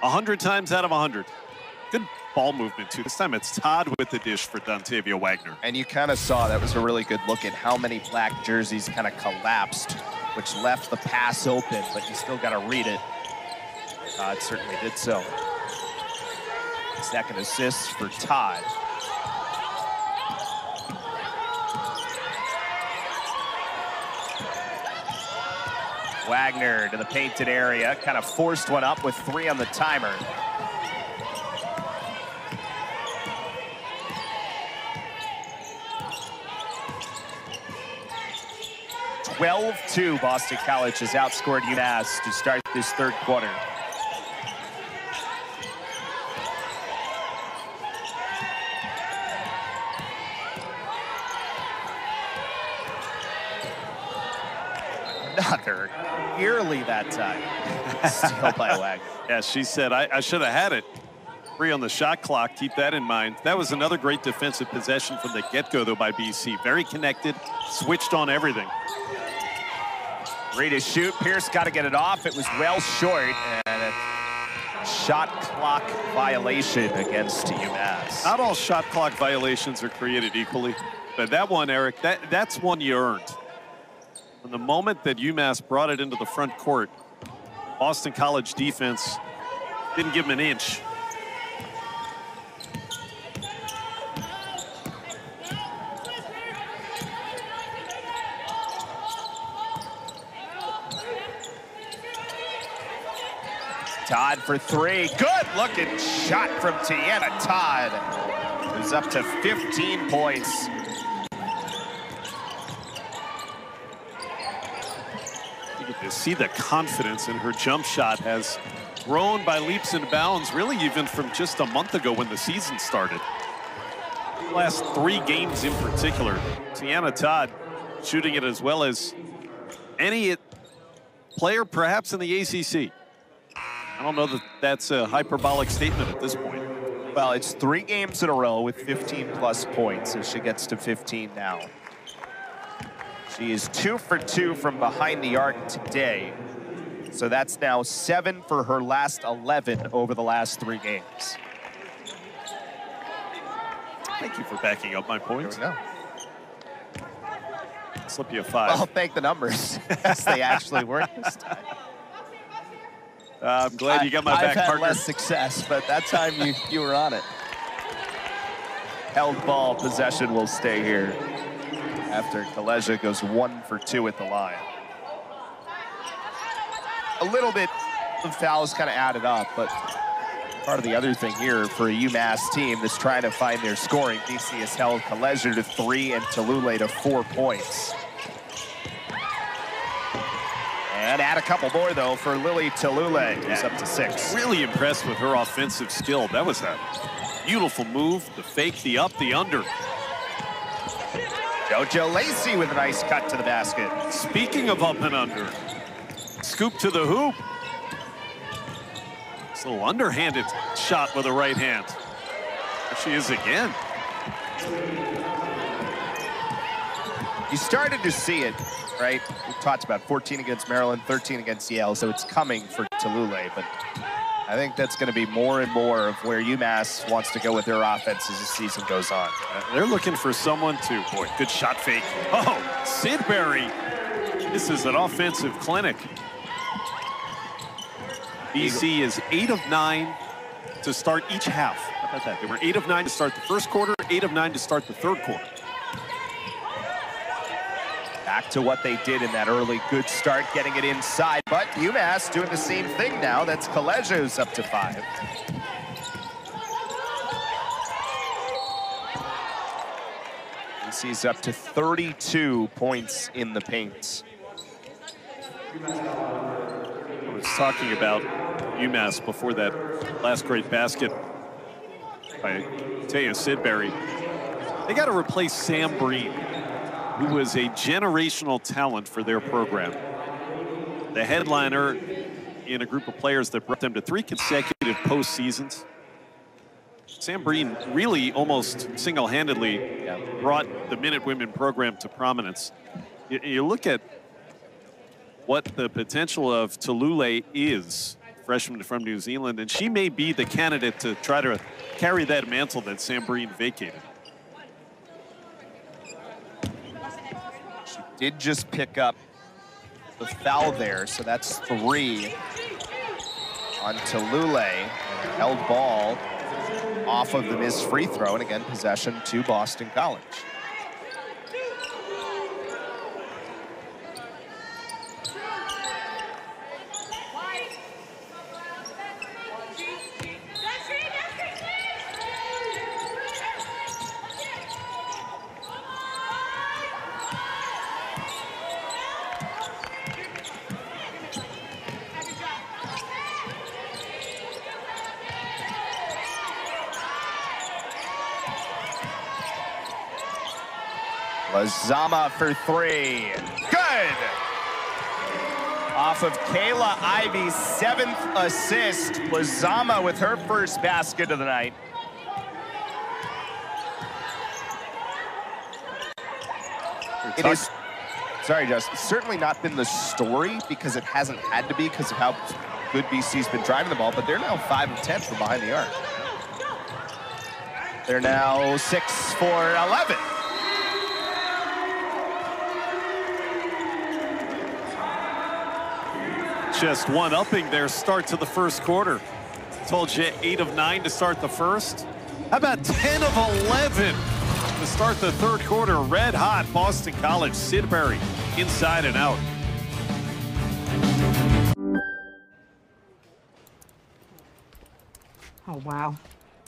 100 times out of 100. Good ball movement, too. This time it's Todd with the dish for Dontavia Wagner. And you kind of saw that was a really good look at how many black jerseys kind of collapsed which left the pass open, but you still got to read it. Todd certainly did so. Second assist for Todd. Wagner to the painted area, kind of forced one up with 3 on the timer. (12-2) Boston College has outscored UMass to start this third quarter. Another early that time. Still by Wagner. Yeah, she said, I should have had it. 3 on the shot clock, keep that in mind. That was another great defensive possession from the get-go, though, by BC. Very connected, switched on everything. Ready to shoot, Pierce got to get it off. It was well short, and a shot clock violation against UMass. Not all shot clock violations are created equally, but that one, Eric, that's one you earned. From the moment that UMass brought it into the front court, Boston College defense didn't give him an inch. Todd for 3, good looking shot from Tiana Todd. Who's up to 15 points. You can see the confidence in her jump shot has grown by leaps and bounds, really even from just a month ago when the season started. The last 3 games in particular, Tiana Todd shooting it as well as any player perhaps in the ACC. I don't know that that's a hyperbolic statement at this point. Well, it's 3 games in a row with 15-plus points as she gets to 15 now. She is 2 for 2 from behind the arc today. So that's now 7 for her last 11 over the last 3 games. Thank you for backing up my points. There we go. I'll slip you a 5. I'll thank the numbers as they actually work this time. I'm glad you got my back, Parker. I've had less success, but that time you were on it. Held ball, possession will stay here after Kalegia goes 1 for 2 at the line. A little bit of fouls kind of added up, but part of the other thing here for a UMass team that's trying to find their scoring, BC has held Kalegia to 3 and Thaleulei to 4 points. And add a couple more, though, for Lily Thaleulei, who's up to 6. Really impressed with her offensive skill. That was a beautiful move, the fake, the up, the under. JoJo Lacy with a nice cut to the basket. Speaking of up and under, scoop to the hoop. It's a little underhanded shot with a right hand. There she is again. You started to see it, right? We've talked about 14 against Maryland, 13 against Yale, so it's coming for Thaleulei, but I think that's going to be more and more of where UMass wants to go with their offense as the season goes on. They're looking for someone to, boy, good shot fake. Oh, Sidberry. This is an offensive clinic. BC is 8 of 9 to start each half. How about that? They were 8 of 9 to start the first quarter, 8 of 9 to start the third quarter. Back to what they did in that early good start, getting it inside. But UMass doing the same thing now. That's Kalegia, who's up to 5. He's up to 32 points in the paint. I was talking about UMass before that last great basket by Taya Sidberry. They got to replace Sam Breen, who was a generational talent for their program. The headliner in a group of players that brought them to 3 consecutive postseasons. Sam Breen really almost single-handedly brought the Minute Women program to prominence. You look at what the potential of Thaleulei is, freshman from New Zealand, and she may be the candidate to try to carry that mantle that Sam Breen vacated. Did just pick up the foul there, so that's three on Thaleulei. Held ball off of the missed free throw, and again, possession to Boston College. Lozama for three, good! Off of Kayla Ivey's 7th assist, Lozama with her first basket of the night. It is, sorry Justin, certainly not been the story because it hasn't had to be because of how good BC's been driving the ball, but they're now 5 of 10 from behind the arc. They're now 6 for 11. Just one upping their start to the first quarter. Told you 8 of 9 to start the first. How about 10 of 11 to start the third quarter? Red hot Boston College. Sidberry inside and out. Oh, wow.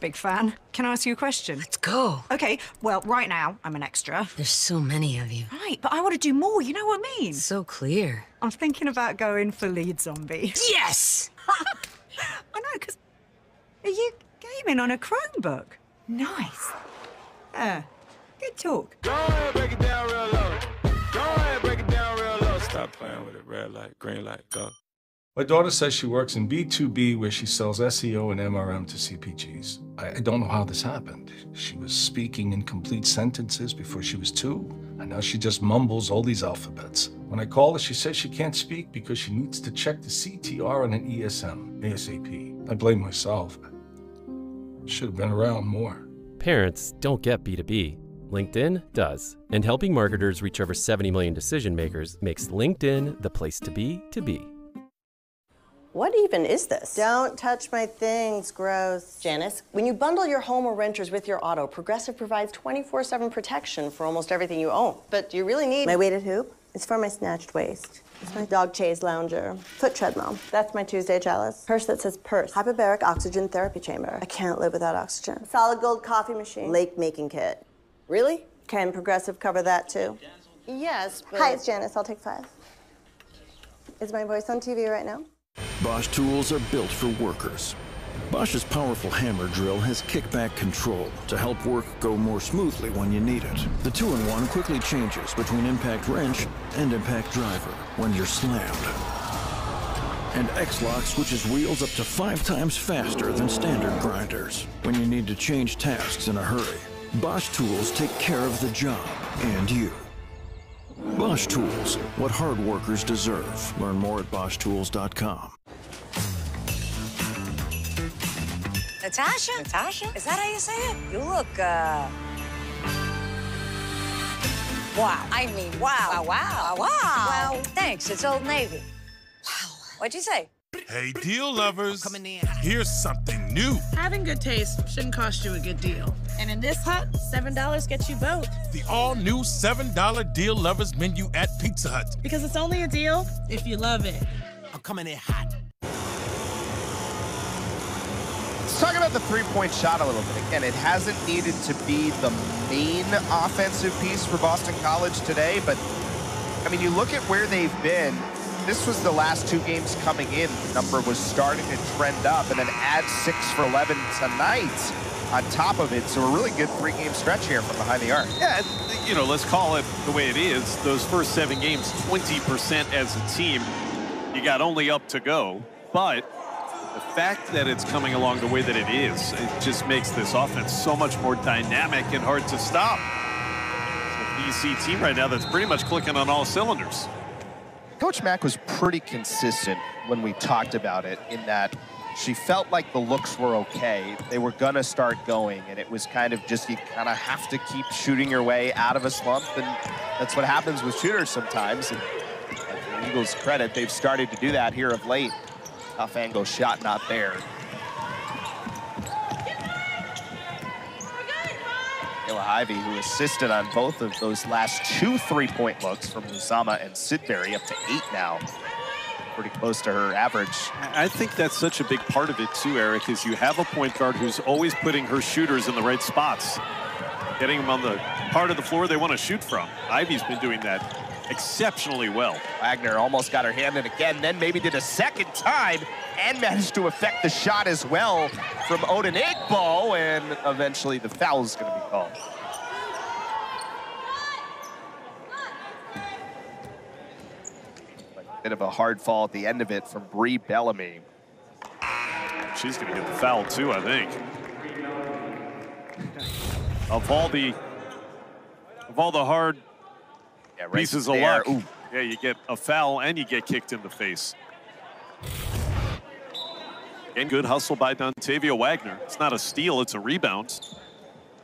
Big fan. Can I ask you a question? Let's go. OK, well, right now, I'm an extra. There's so many of you. Right, but I want to do more. You know what I mean? It's so clear. I'm thinking about going for lead zombie. Yes! I know, because are you gaming on a Chromebook? Nice. Good talk. Go ahead, break it down real low. Go ahead, break it down real low. Stop playing with it. Red light, green light, go. My daughter says she works in B2B where she sells SEO and MRM to CPGs. I don't know how this happened. She was speaking in complete sentences before she was 2, and now she just mumbles all these alphabets. When I call her, she says she can't speak because she needs to check the CTR on an ESM, ASAP. I blame myself. Should have been around more. Parents don't get B2B. LinkedIn does. And helping marketers reach over 70 million decision makers makes LinkedIn the place to be What even is this? Don't touch my things, gross. Janice, when you bundle your home or renters with your auto, Progressive provides 24/7 protection for almost everything you own. But do you really need my weighted hoop? It's for my snatched waist. It's my dog chaise lounger, foot treadmill. That's my Tuesday chalice. Purse that says purse. Hyperbaric oxygen therapy chamber. I can't live without oxygen. Solid gold coffee machine. Lake making kit. Really? Can Progressive cover that too? Yes, but... Hi, it's Janice. I'll take 5. Is my voice on TV right now? Bosch tools are built for workers. Bosch's powerful hammer drill has kickback control to help work go more smoothly when you need it. The 2-in-1 quickly changes between impact wrench and impact driver when you're slammed. And X-Lock switches wheels up to 5 times faster than standard grinders when you need to change tasks in a hurry. Bosch tools take care of the job and you. Bosch Tools, what hard workers deserve. Learn more at BoschTools.com. Natasha? Natasha? Is that how you say it? You look, Wow. I mean, wow. Wow, wow, wow. Well, thanks. It's Old Navy. Wow. What'd you say? Hey, deal lovers. Coming in. Here's something new. Having good taste shouldn't cost you a good deal. And in this hut, $7 gets you both. The all-new $7 Deal Lovers menu at Pizza Hut. Because it's only a deal if you love it. I'm coming in hot. Let's talk about the three-point shot a little bit. Again, it hasn't needed to be the main offensive piece for Boston College today, but, I mean, you look at where they've been. This was the last 2 games coming in. The number was starting to trend up, and then add 6 for 11 tonight on top of it. So a really good 3-game stretch here from behind the arc. Yeah, you know, let's call it the way it is. Those first 7 games, 20% as a team. You got only up to go. But the fact that it's coming along the way that it is, it just makes this offense so much more dynamic and hard to stop. It's a BC team right now that's pretty much clicking on all cylinders. Coach Mack was pretty consistent when we talked about it in that she felt like the looks were okay. They were gonna start going, and it was kind of just, you kind of have to keep shooting your way out of a slump, and that's what happens with shooters sometimes. And the Eagles' credit, they've started to do that here of late. Tough angle shot, not there. Kayla Ivey, who assisted on both of those last 2 3-point looks from Lozama and Sidberry, up to 8 now. Pretty close to her average. I think that's such a big part of it too, Eric, is you have a point guard who's always putting her shooters in the right spots, getting them on the part of the floor they want to shoot from. Ivy's been doing that exceptionally well. Wagner almost got her hand in again, then maybe did a second time and managed to affect the shot as well from Udenikpo, and eventually the foul's going to be called. A bit of a hard fall at the end of it from Bree Bellamy. She's going to get the foul too, I think. Of all the hard pieces of luck. Ooh. Yeah, you get a foul and you get kicked in the face. And good hustle by Dontavia Wagner. It's not a steal, it's a rebound.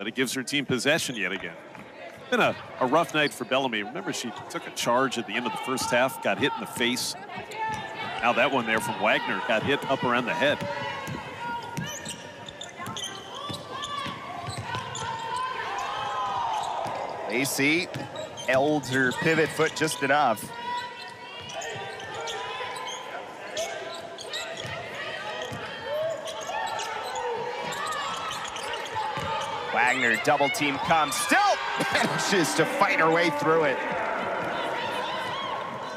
And it gives her team possession yet again. Been a rough night for Bellamy. Remember, she took a charge at the end of the first half, got hit in the face. Now that one there from Wagner got hit up around the head. AC held her pivot foot just enough. Wagner double team comes, still manages to fight her way through it.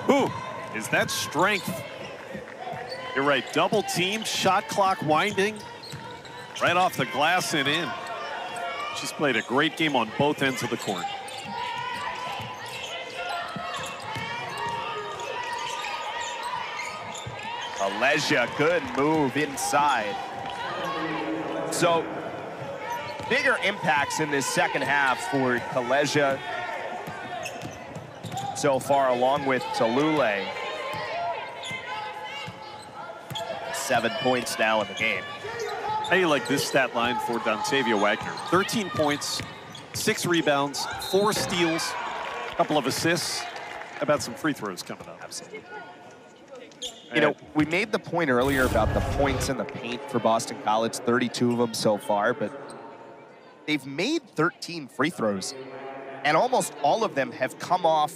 Ooh, is that strength? You're right, double team, shot clock winding, right off the glass and in. She's played a great game on both ends of the court. Kalegia, good move inside. So, bigger impacts in this second half for Kalegia so far, along with Thaleulei. 7 points now in the game. How do you like this stat line for Dontavia Wagner? 13 points, 6 rebounds, 4 steals, a couple of assists. How about some free throws coming up? Absolutely. You know, we made the point earlier about the points in the paint for Boston College, 32 of them so far, but they've made 13 free throws, and almost all of them have come off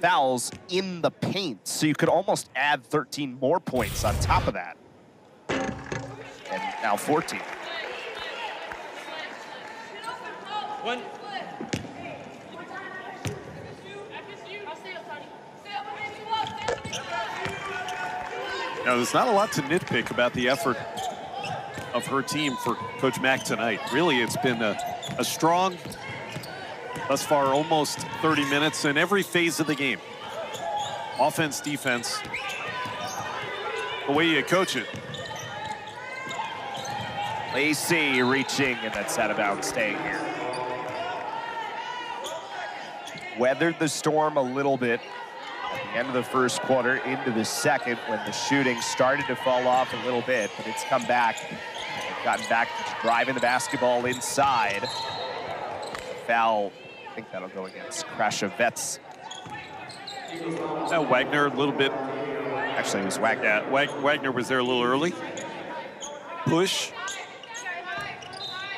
fouls in the paint, so you could almost add 13 more points on top of that. And now 14. One. Now, there's not a lot to nitpick about the effort of her team for Coach Mack tonight. Really, it's been a strong, thus far, almost 30 minutes in every phase of the game. Offense, defense, the way you coach it. Lacy reaching, and that's out of bounds, staying here. Weathered the storm a little bit at the end of the first quarter into the second, when the shooting started to fall off a little bit, but it's come back. They've gotten back to driving the basketball inside. Foul, I think that'll go against Kreshevets. Now Wagner a little bit. Actually, it was Wagner. Yeah, Wagner was there a little early. Push.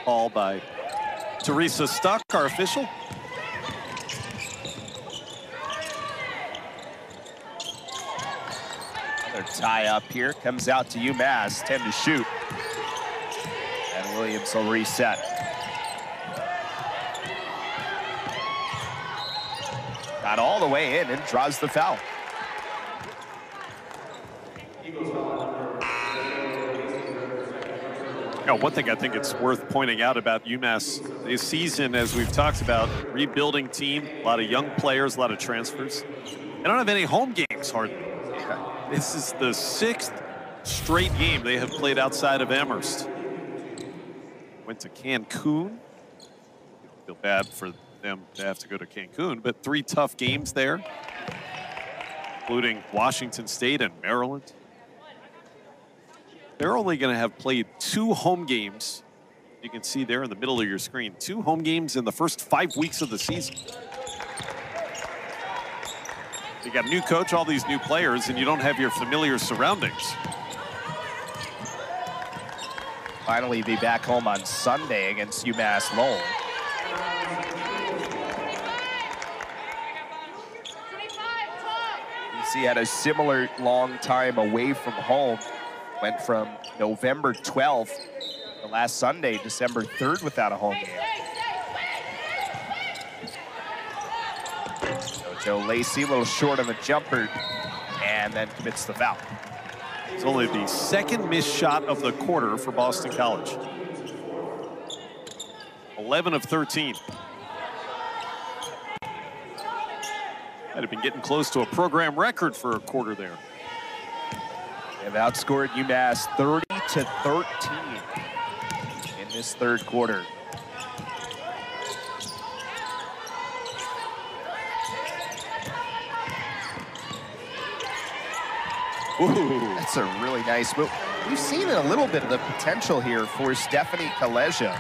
Call by Teresa Stuck, our official. Tie up here, comes out to UMass, 10 to shoot. And Williams will reset. Got all the way in and draws the foul. Now, one thing I think it's worth pointing out about UMass this season, as we've talked about, rebuilding team, a lot of young players, a lot of transfers. They don't have any home games, hardly. This is the 6th straight game they have played outside of Amherst. Went to Cancun. Feel bad for them to have to go to Cancun, but 3 tough games there, including Washington State and Maryland. They're only going to have played 2 home games. You can see there in the middle of your screen, 2 home games in the first 5 weeks of the season. You got a new coach, all these new players, and you don't have your familiar surroundings. Finally be back home on Sunday against UMass Lowell. He had a similar long time away from home. Went from November 12th to last Sunday, December 3rd, without a home game. So Joe Lacy, a little short of a jumper, and then commits the foul. It's only the second missed shot of the quarter for Boston College. 11 of 13. Might have been getting close to a program record for a quarter there. They've outscored UMass 30 to 13 in this third quarter. Ooh, that's a really nice move. We've seen a little bit of the potential here for Stephanie Kalegia.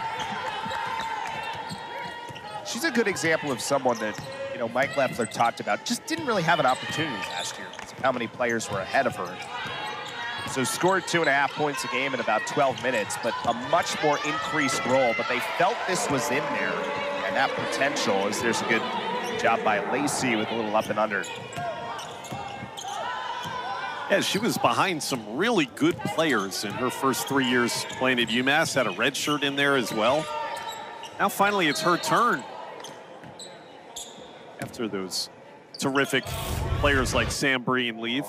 She's a good example of someone that, you know, Mike Leffler talked about, just didn't really have an opportunity last year because of how many players were ahead of her. So scored 2.5 points a game in about 12 minutes, but a much more increased role. But they felt this was in there, and that potential is there's a good job by Lacy with a little up and under. Yeah, she was behind some really good players in her first 3 years playing at UMass, had a red shirt in there as well. Now finally it's her turn. After those terrific players like Sam Breen leave.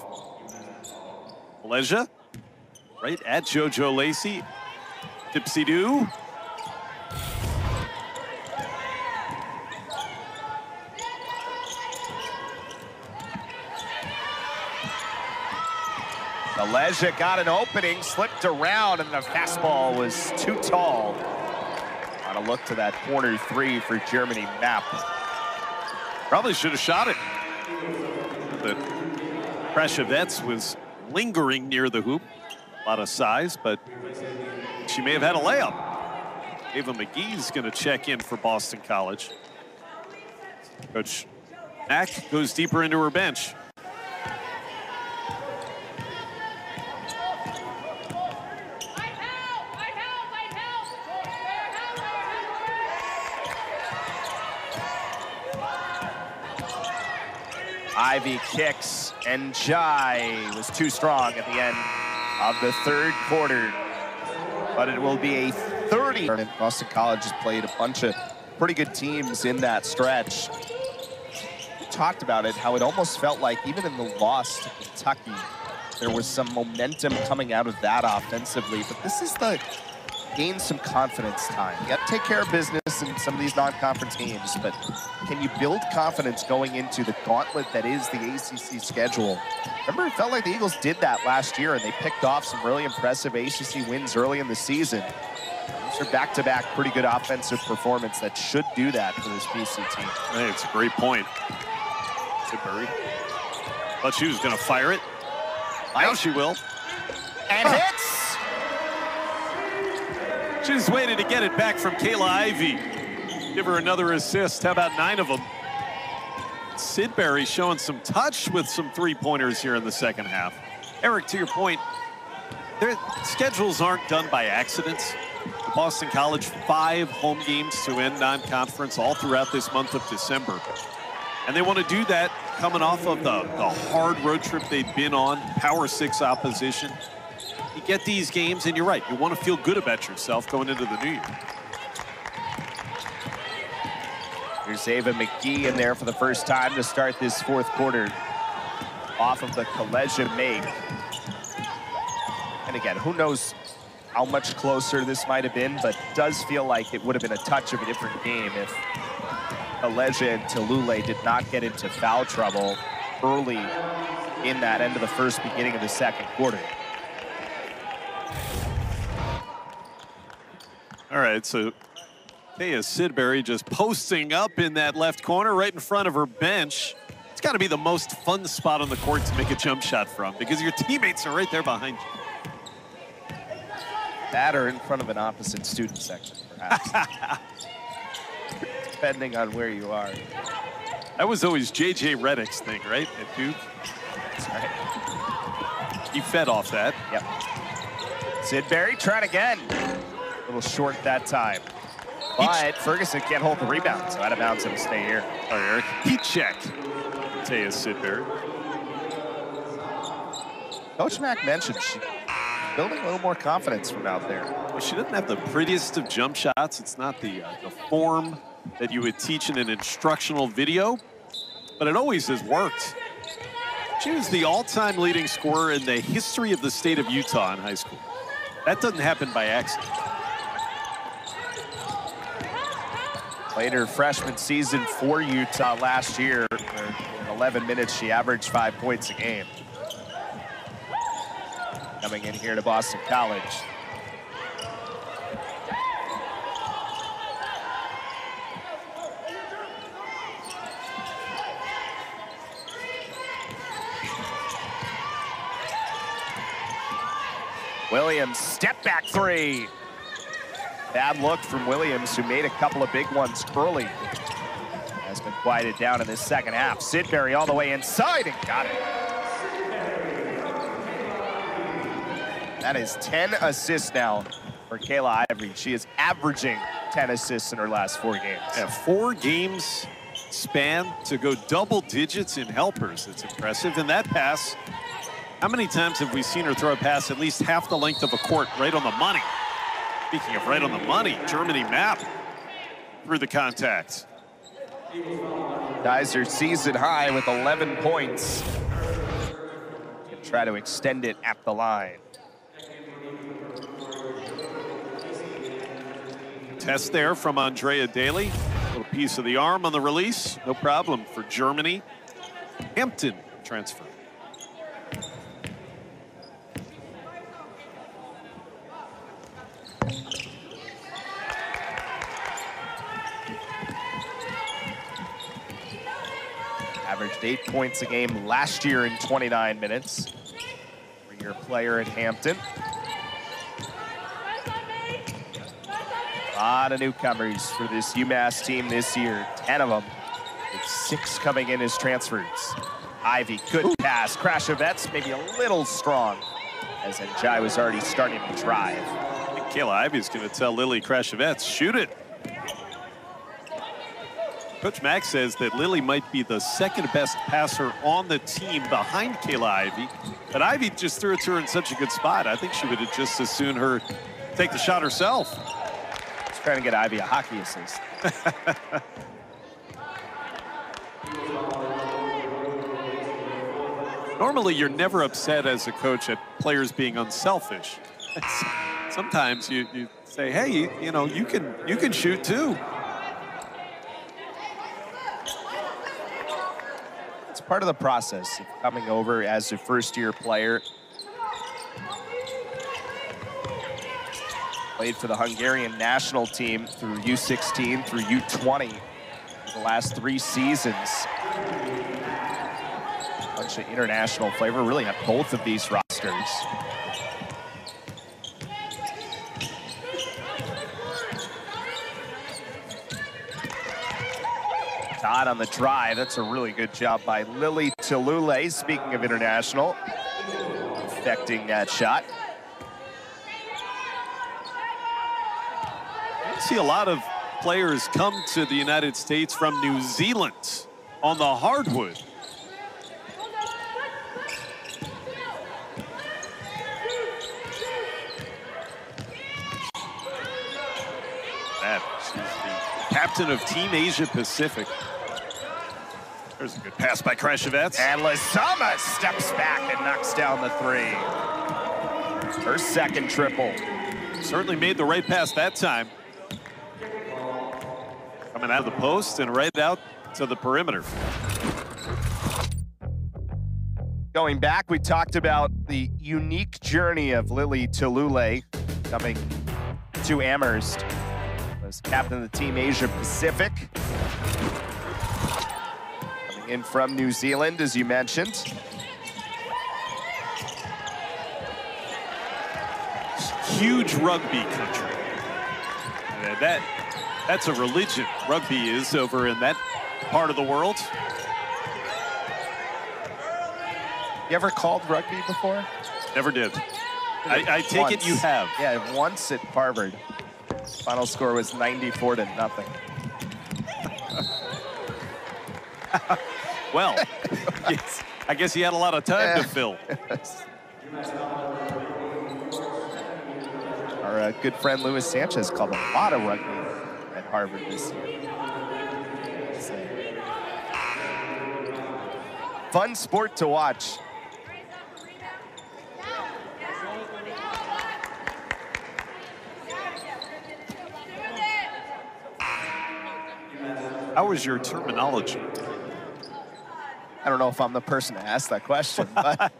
Kalegia, right at JoJo Lacy. Dipsy-doo. Kalegia got an opening, slipped around, and the fastball was too tall. On a look to that corner three for Germany Mapp. Probably should have shot it. But Kreshevets was lingering near the hoop. A lot of size, but she may have had a layup. Ava McGee's going to check in for Boston College. Coach Mack goes deeper into her bench. Ivey kicks, and Jai was too strong at the end of the third quarter. But it will be a 30. Boston College has played a bunch of pretty good teams in that stretch. We talked about it, how it almost felt like even in the loss to Kentucky, there was some momentum coming out of that offensively. But this is the gain some confidence time. You got to take care of business in some of these non-conference games, but can you build confidence going into the gauntlet that is the ACC schedule? Remember, it felt like the Eagles did that last year, and they picked off some really impressive ACC wins early in the season. These are back-to-back pretty good offensive performance that should do that for this BC team. Hey, it's a great point. Sidberry. Thought she was going to fire it. I know she will. And hits! She's waited to get it back from Kayla Ivey. Give her another assist. How about 9 of them? Sidberry showing some touch with some three-pointers here in the second half. Eric, to your point, their schedules aren't done by accidents. The Boston College 5 home games to end non-conference all throughout this month of December. And they want to do that coming off of the hard road trip they've been on, Power 6 opposition. You get these games, and you're right, you want to feel good about yourself going into the new year. Here's Ava McGee in there for the first time to start this fourth quarter off of the Kalegia make. And again, who knows how much closer this might have been, but it does feel like it would have been a touch of a different game if Kalegia and Thaleulei did not get into foul trouble early in that end of the first, beginning of the second quarter. All right, so Taya Sidberry just posting up in that left corner right in front of her bench. It's got to be the most fun spot on the court to make a jump shot from because your teammates are right there behind you. That or in front of an opposite student section, perhaps. Depending on where you are. That was always J.J. Reddick's thing, right, at Duke? That's right. He fed off that. Yep. Sidberry tried again. A little short that time. But Ferguson can't hold the rebound, so out of bounds, it'll stay here. All right, Eric. Heat check. Taya Sidberry. Coach Mack mentioned she's building a little more confidence from out there. Well, she doesn't have the prettiest of jump shots. It's not the form that you would teach in an instructional video, but it always has worked. She was the all-time leading scorer in the history of the state of Utah in high school. That doesn't happen by accident. Played her freshman season for Utah last year. In 11 minutes, she averaged 5 points a game. Coming in here to Boston College. Williams, step back three. Bad look from Williams, who made a couple of big ones early. Has been quieted down in this second half. Sidberry all the way inside and got it. That is 10 assists now for Kayla Ivey. She is averaging 10 assists in her last 4 games. Yeah, 4 games span to go double digits in helpers. It's impressive. And that pass, how many times have we seen her throw a pass at least half the length of a court right on the money? Speaking of right on the money, Germany Mapp through the contacts. Ties her season high with 11 points. And try to extend it at the line. Test there from Andrea Daley. Little piece of the arm on the release. No problem for Germany. Hampton transfer. Averaged 8 points a game last year in 29 minutes. 3-year player at Hampton. A lot of newcomers for this UMass team this year. 10 of them, with 6 coming in as transfers. Ivy could pass. Kreshevets maybe a little strong, as Njai was already starting to drive. And Kayla Ivey's going to tell Lily Kreshevets, shoot it. Coach Mack says that Lily might be the second best passer on the team behind Kayla Ivey, but Ivey just threw it to her in such a good spot. I think she would have just as soon her take the shot herself. She's trying to get Ivey a hockey assist. Normally, you're never upset as a coach at players being unselfish. Sometimes you say, hey, you know, you can shoot too. Part of the process of coming over as a first-year player. Played for the Hungarian national team through U16 through U20 for the last 3 seasons. Bunch of international flavor, really have both of these rosters. Todd on the drive. That's a really good job by Lily Thaleulei. Speaking of international, affecting that shot. I see a lot of players come to the United States from New Zealand on the hardwood. That is the captain of Team Asia Pacific. There's a good pass by Kreshevets. And Lozama steps back and knocks down the three. Her second triple. Certainly made the right pass that time. Coming out of the post and right out to the perimeter. Going back, we talked about the unique journey of Lily Thaleulei coming to Amherst. Was captain of the Team Asia Pacific. In from New Zealand, as you mentioned. Huge rugby country. That's a religion. Rugby is over in that part of the world. You ever called rugby before? Never did. I take it you have. Yeah, once at Harvard. Final score was 94-0. Well, I guess he had a lot of time to fill. Our good friend Luis Sanchez called a lot of rugby at Harvard this year. Fun sport to watch. How was your terminology? I don't know if I'm the person to ask that question, but.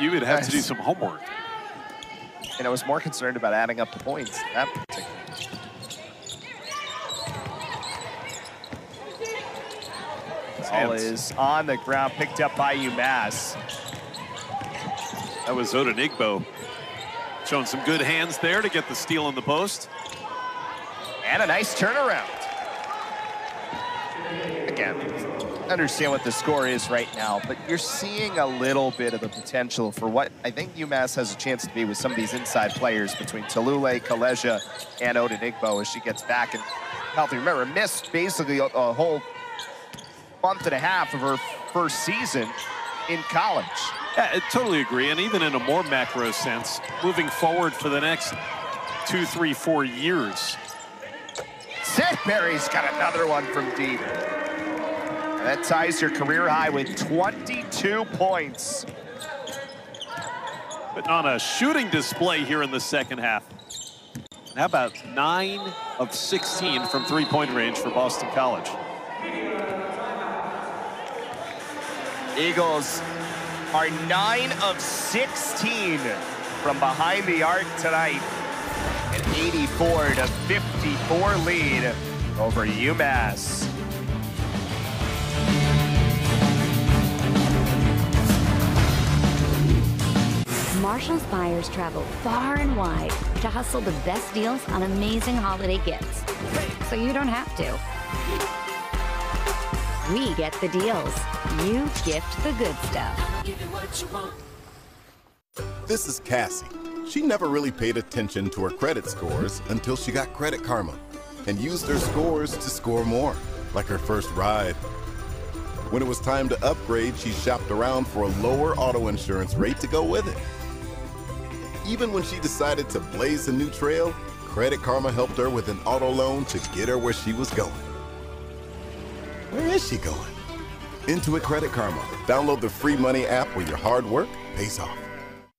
You would have to do some homework. And I was more concerned about adding up points in that particular. Ball is on the ground, picked up by UMass. That was Udenikpo. Showing some good hands there to get the steal in the post. And a nice turnaround. Again, understand what the score is right now, but you're seeing a little bit of the potential for what I think UMass has a chance to be with some of these inside players between Thaleulei, Kalegia, and Udenikpo as she gets back and healthy. Remember, missed basically a whole month and a half of her first season in college. Yeah, I totally agree, and even in a more macro sense, moving forward for the next 2, 3, 4 years. Sidberry's got another one from deep. And that ties her career high with 22 points. But on a shooting display here in the second half. And how about 9 of 16 from three-point range for Boston College? Eagles are 9 of 16 from behind the arc tonight. An 84-54 lead over UMass. Marshall's buyers travel far and wide to hustle the best deals on amazing holiday gifts, so you don't have to. We get the deals. You gift the good stuff. This is Cassie. She never really paid attention to her credit scores until she got Credit Karma and used her scores to score more, like her first ride. When it was time to upgrade, she shopped around for a lower auto insurance rate to go with it. Even when she decided to blaze a new trail, Credit Karma helped her with an auto loan to get her where she was going. Where is she going? Intuit Credit Karma. Download the free money app where your hard work pays off.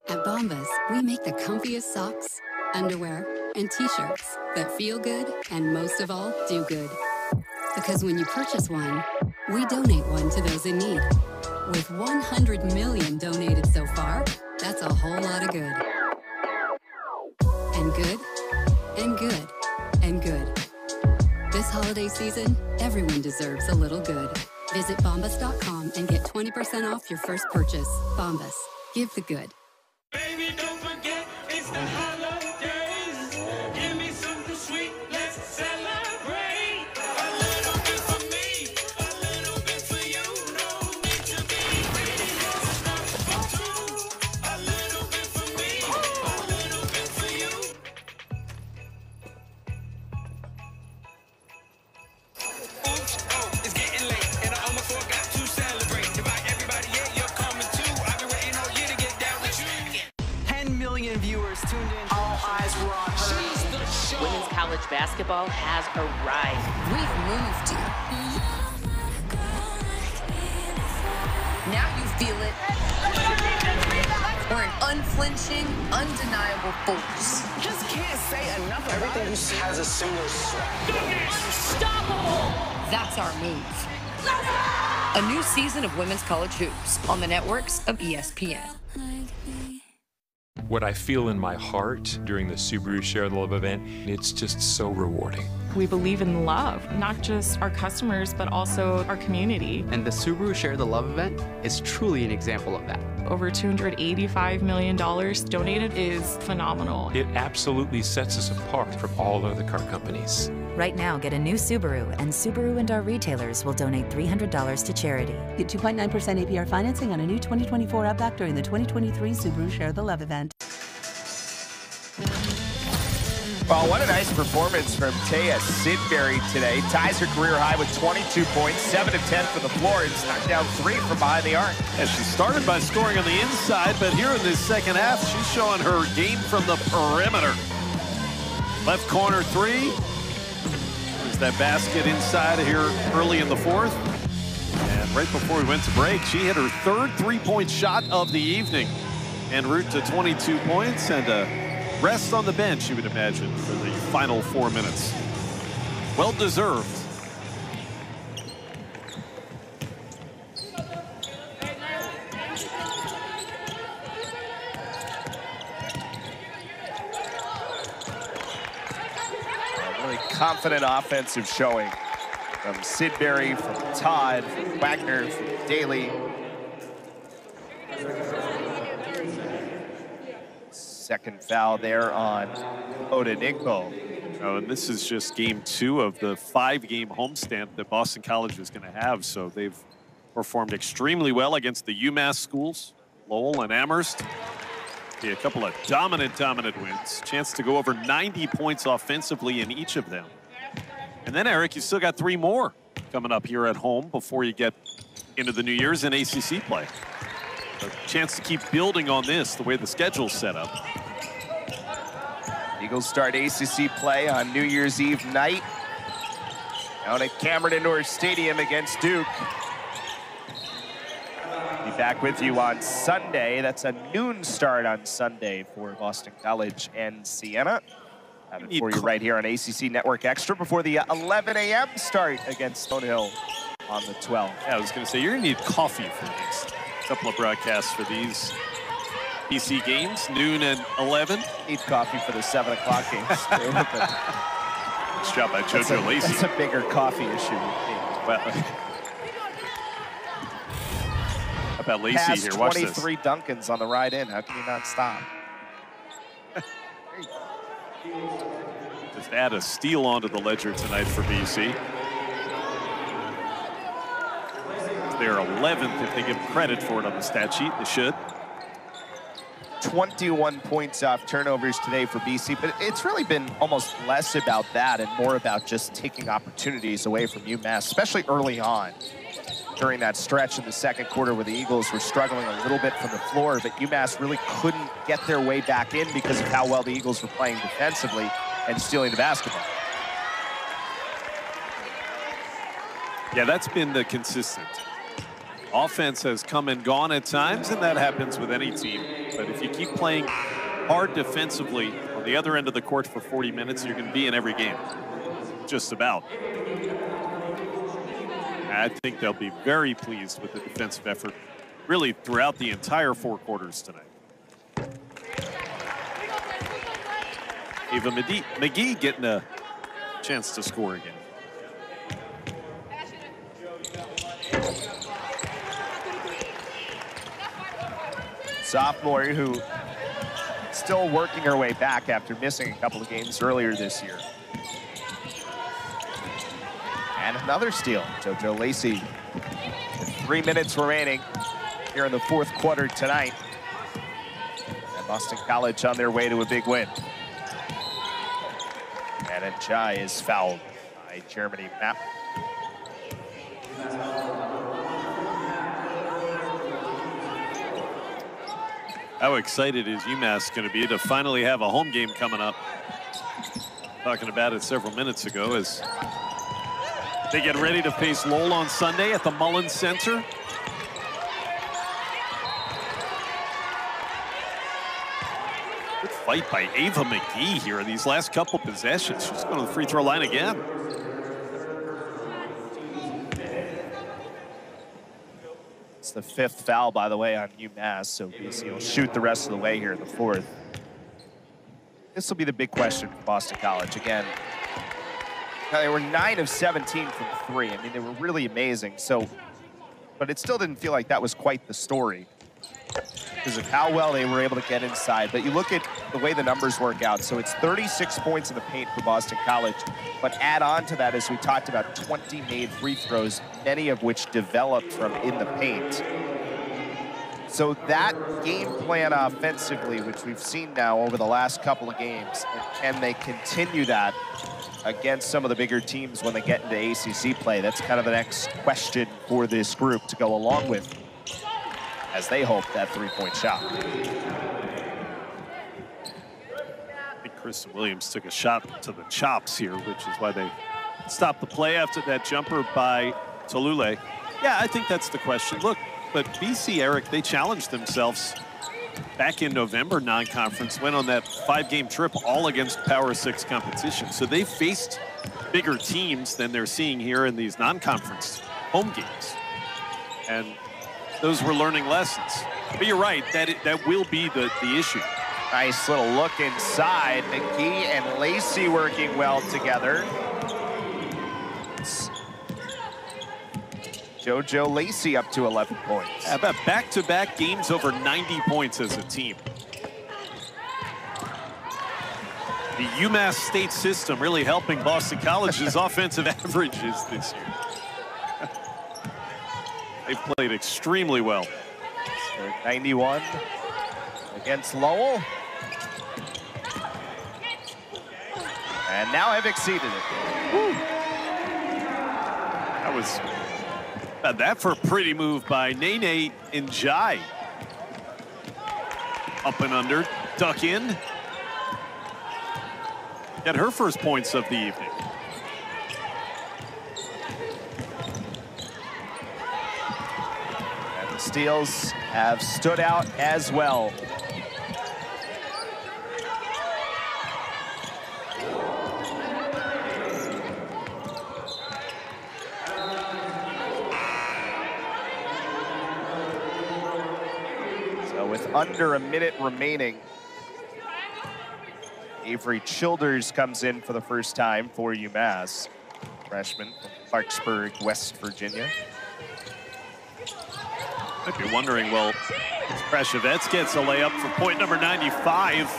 At Bombas, we make the comfiest socks, underwear, and T-shirts that feel good and most of all, do good. Because when you purchase one, we donate one to those in need. With 100 million donated so far, that's a whole lot of good. And good, and good, and good. This holiday season, everyone deserves a little good. Visit Bombas.com and get 20% off your first purchase. Bombas, give the good. Baby, don't forget, it's the holidays. Give me something sweet, let's celebrate. A little bit for me, a little bit for you. No need to be greedy, it's not for two. A little bit for me, a little bit for you. Women's college basketball has arrived. We've moved you. Now you feel it. We're an unflinching, undeniable force. Just can't say enough. Everything you see has a similar swag. Unstoppable! That's our move. Let's go! A new season of Women's College Hoops on the networks of ESPN. What I feel in my heart during the Subaru Share the Love event, it's just so rewarding. We believe in love, not just our customers, but also our community. And the Subaru Share the Love event is truly an example of that. Over $285 million donated is phenomenal. It absolutely sets us apart from all other car companies. Right now, get a new Subaru, and Subaru and our retailers will donate $300 to charity. Get 2.9% APR financing on a new 2024 Outback during the 2023 Subaru Share the Love event. Well, what a nice performance from Taya Sidberry today. Ties her career high with 22 points, 7 of 10 from the floor, and knocked down 3 from behind the arc. And she started by scoring on the inside, but here in this second half, she's showing her game from the perimeter. Left corner three. There's that basket inside here early in the fourth. And right before we went to break, she hit her third three-point shot of the evening. En route to 22 points and rest on the bench, you would imagine, for the final 4 minutes. Well deserved. A really confident offensive showing from Sidberry, from Todd, from Wagner, from Daley. Second foul there on Udenikpo. Oh, and this is just game 2 of the 5-game homestand that Boston College is going to have. So they've performed extremely well against the UMass schools, Lowell and Amherst. Yeah, a couple of dominant wins. Chance to go over 90 points offensively in each of them. And then, Eric, you still got 3 more coming up here at home before you get into the New Year's in ACC play. A chance to keep building on this, the way the schedule's set up. Eagles start ACC play on New Year's Eve night out at Cameron Indoor Stadium against Duke. Be back with you on Sunday. That's a noon start on Sunday for Boston College and Siena. Have it for you right here on ACC Network Extra before the 11 a.m. start against Stonehill on the 12th. Yeah, I was going to say, you're going to need coffee for this. Couple of broadcasts for these PC games, noon and 11. Need coffee for the 7 o'clock games. Nice job by JoJo Lacy. That's a bigger coffee issue. Well, about Lacy past here, watch 23 this. 23 Dunkins on the ride in. How can you not stop? Just add a steal onto the ledger tonight for BC. They're 11th if they give credit for it on the stat sheet. They should. 21 points off turnovers today for BC, but it's really been almost less about that and more about just taking opportunities away from UMass, especially early on during that stretch in the second quarter where the Eagles were struggling a little bit from the floor, but UMass really couldn't get their way back in because of how well the Eagles were playing defensively and stealing the basketball. Yeah, that's been the consistent. Offense has come and gone at times, and that happens with any team. But if you keep playing hard defensively on the other end of the court for 40 minutes, you're going to be in every game, just about. I think they'll be very pleased with the defensive effort really throughout the entire 4 quarters tonight. Ava McGee getting a chance to score again. Sophomore who still working her way back after missing a couple of games earlier this year. And another steal, JoJo Lacy. 3 minutes remaining here in the 4th quarter tonight. And Boston College on their way to a big win. And Chai is fouled by Germany Mapp. How excited is UMass going to be to finally have a home game coming up? Talking about it several minutes ago as they get ready to face Lowell on Sunday at the Mullen Center. Good fight by Ava McGee here in these last couple possessions. She's going to the free throw line again. The 5th foul, by the way, on UMass, so BC will shoot the rest of the way here in the 4th. This will be the big question for Boston College. Again, they were 9 of 17 from 3. I mean, they were really amazing, so, but it still didn't feel like that was quite the story. because of how well they were able to get inside. But you look at the way the numbers work out. So it's 36 points in the paint for Boston College. But add on to that, as we talked about, 20 made free throws, many of which developed from in the paint. So that game plan offensively, which we've seen now over the last couple of games, and can they continue that against some of the bigger teams when they get into ACC play? That's kind of the next question for this group to go along with as they hope that three-point shot. I think Kristen Williams took a shot to the chops here, which is why they stopped the play after that jumper by Thaleulei. Yeah, I think that's the question. Look. But BC, Eric, they challenged themselves back in November non-conference, went on that five-game trip all against Power 6 competition. So they faced bigger teams than they're seeing here in these non-conference home games. And those were learning lessons. But you're right, that will be the issue. Nice little look inside. McGee and Lacy working well together. JoJo Lacy up to 11 points. How about back-to-back games over 90 points as a team? The UMass State system really helping Boston College's offensive averages this year. They played extremely well. 91 against Lowell. And now I've exceeded it. Woo. That was... that for a pretty move by Nene and Jai. Up and under, duck in. Got her first points of the evening. And the steals have stood out as well. Under a minute remaining. Avery Childers comes in for the first time for UMass. Freshman from Clarksburg, West Virginia. If you're wondering, well, Kreshevets gets a layup for point number 95,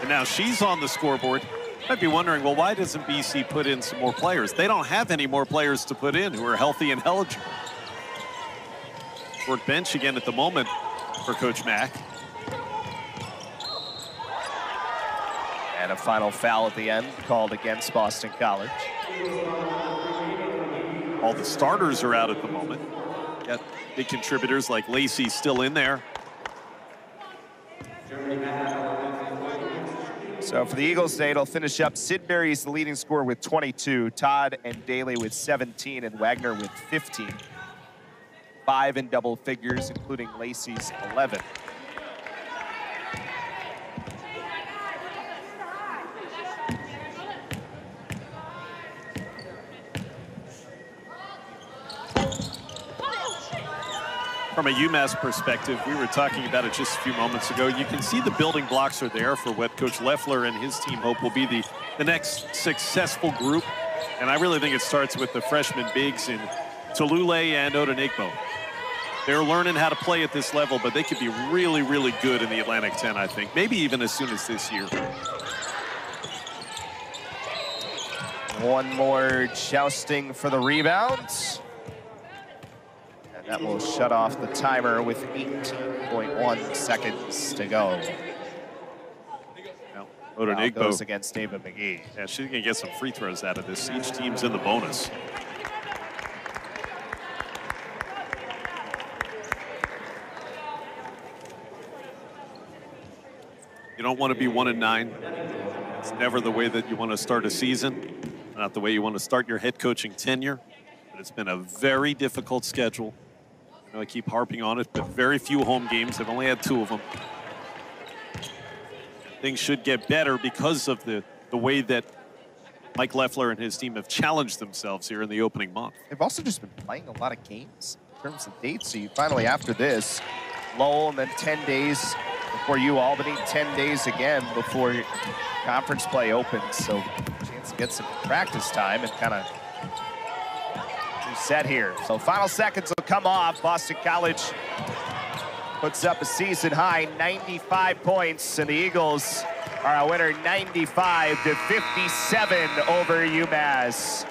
and now she's on the scoreboard. Might be wondering, well, why doesn't BC put in some more players? They don't have any more players to put in who are healthy and eligible. Short bench again at the moment for Coach Mack. And a final foul at the end called against Boston College. All the starters are out at the moment. Got big contributors like Lacy still in there. So for the Eagles today, it'll finish up. Sidberry is the leading scorer with 22, Todd and Daley with 17, and Wagner with 15. 5 in double figures, including Lacy's 11. From a UMass perspective, we were talking about it just a few moments ago. You can see the building blocks are there for what Coach Leffler and his team hope will be the next successful group. And I really think it starts with the freshman bigs in Thaleulei and Udenikpo. They're learning how to play at this level, but they could be really, really good in the Atlantic 10, I think. Maybe even as soon as this year. One more jousting for the rebound. And that will shut off the timer with 18.1 seconds to go. Well, Udenikpo goes against Ava McGee. Yeah, she's going to get some free throws out of this. Each team's in the bonus. You don't want to be 1-9. It's never the way that you want to start a season, not the way you want to start your head coaching tenure. But it's been a very difficult schedule. I know I keep harping on it, but very few home games. They've only had 2 of them. Things should get better because of the way that Mike Leffler and his team have challenged themselves here in the opening month. They've also just been playing a lot of games in terms of dates. So you finally, after this, Lowell, and then 10 days before Albany, 10 days again before conference play opens. So chance to get some practice time and kind of reset here. So final seconds will come off. Boston College puts up a season high 95 points, and the Eagles are a winner 95-57 over UMass.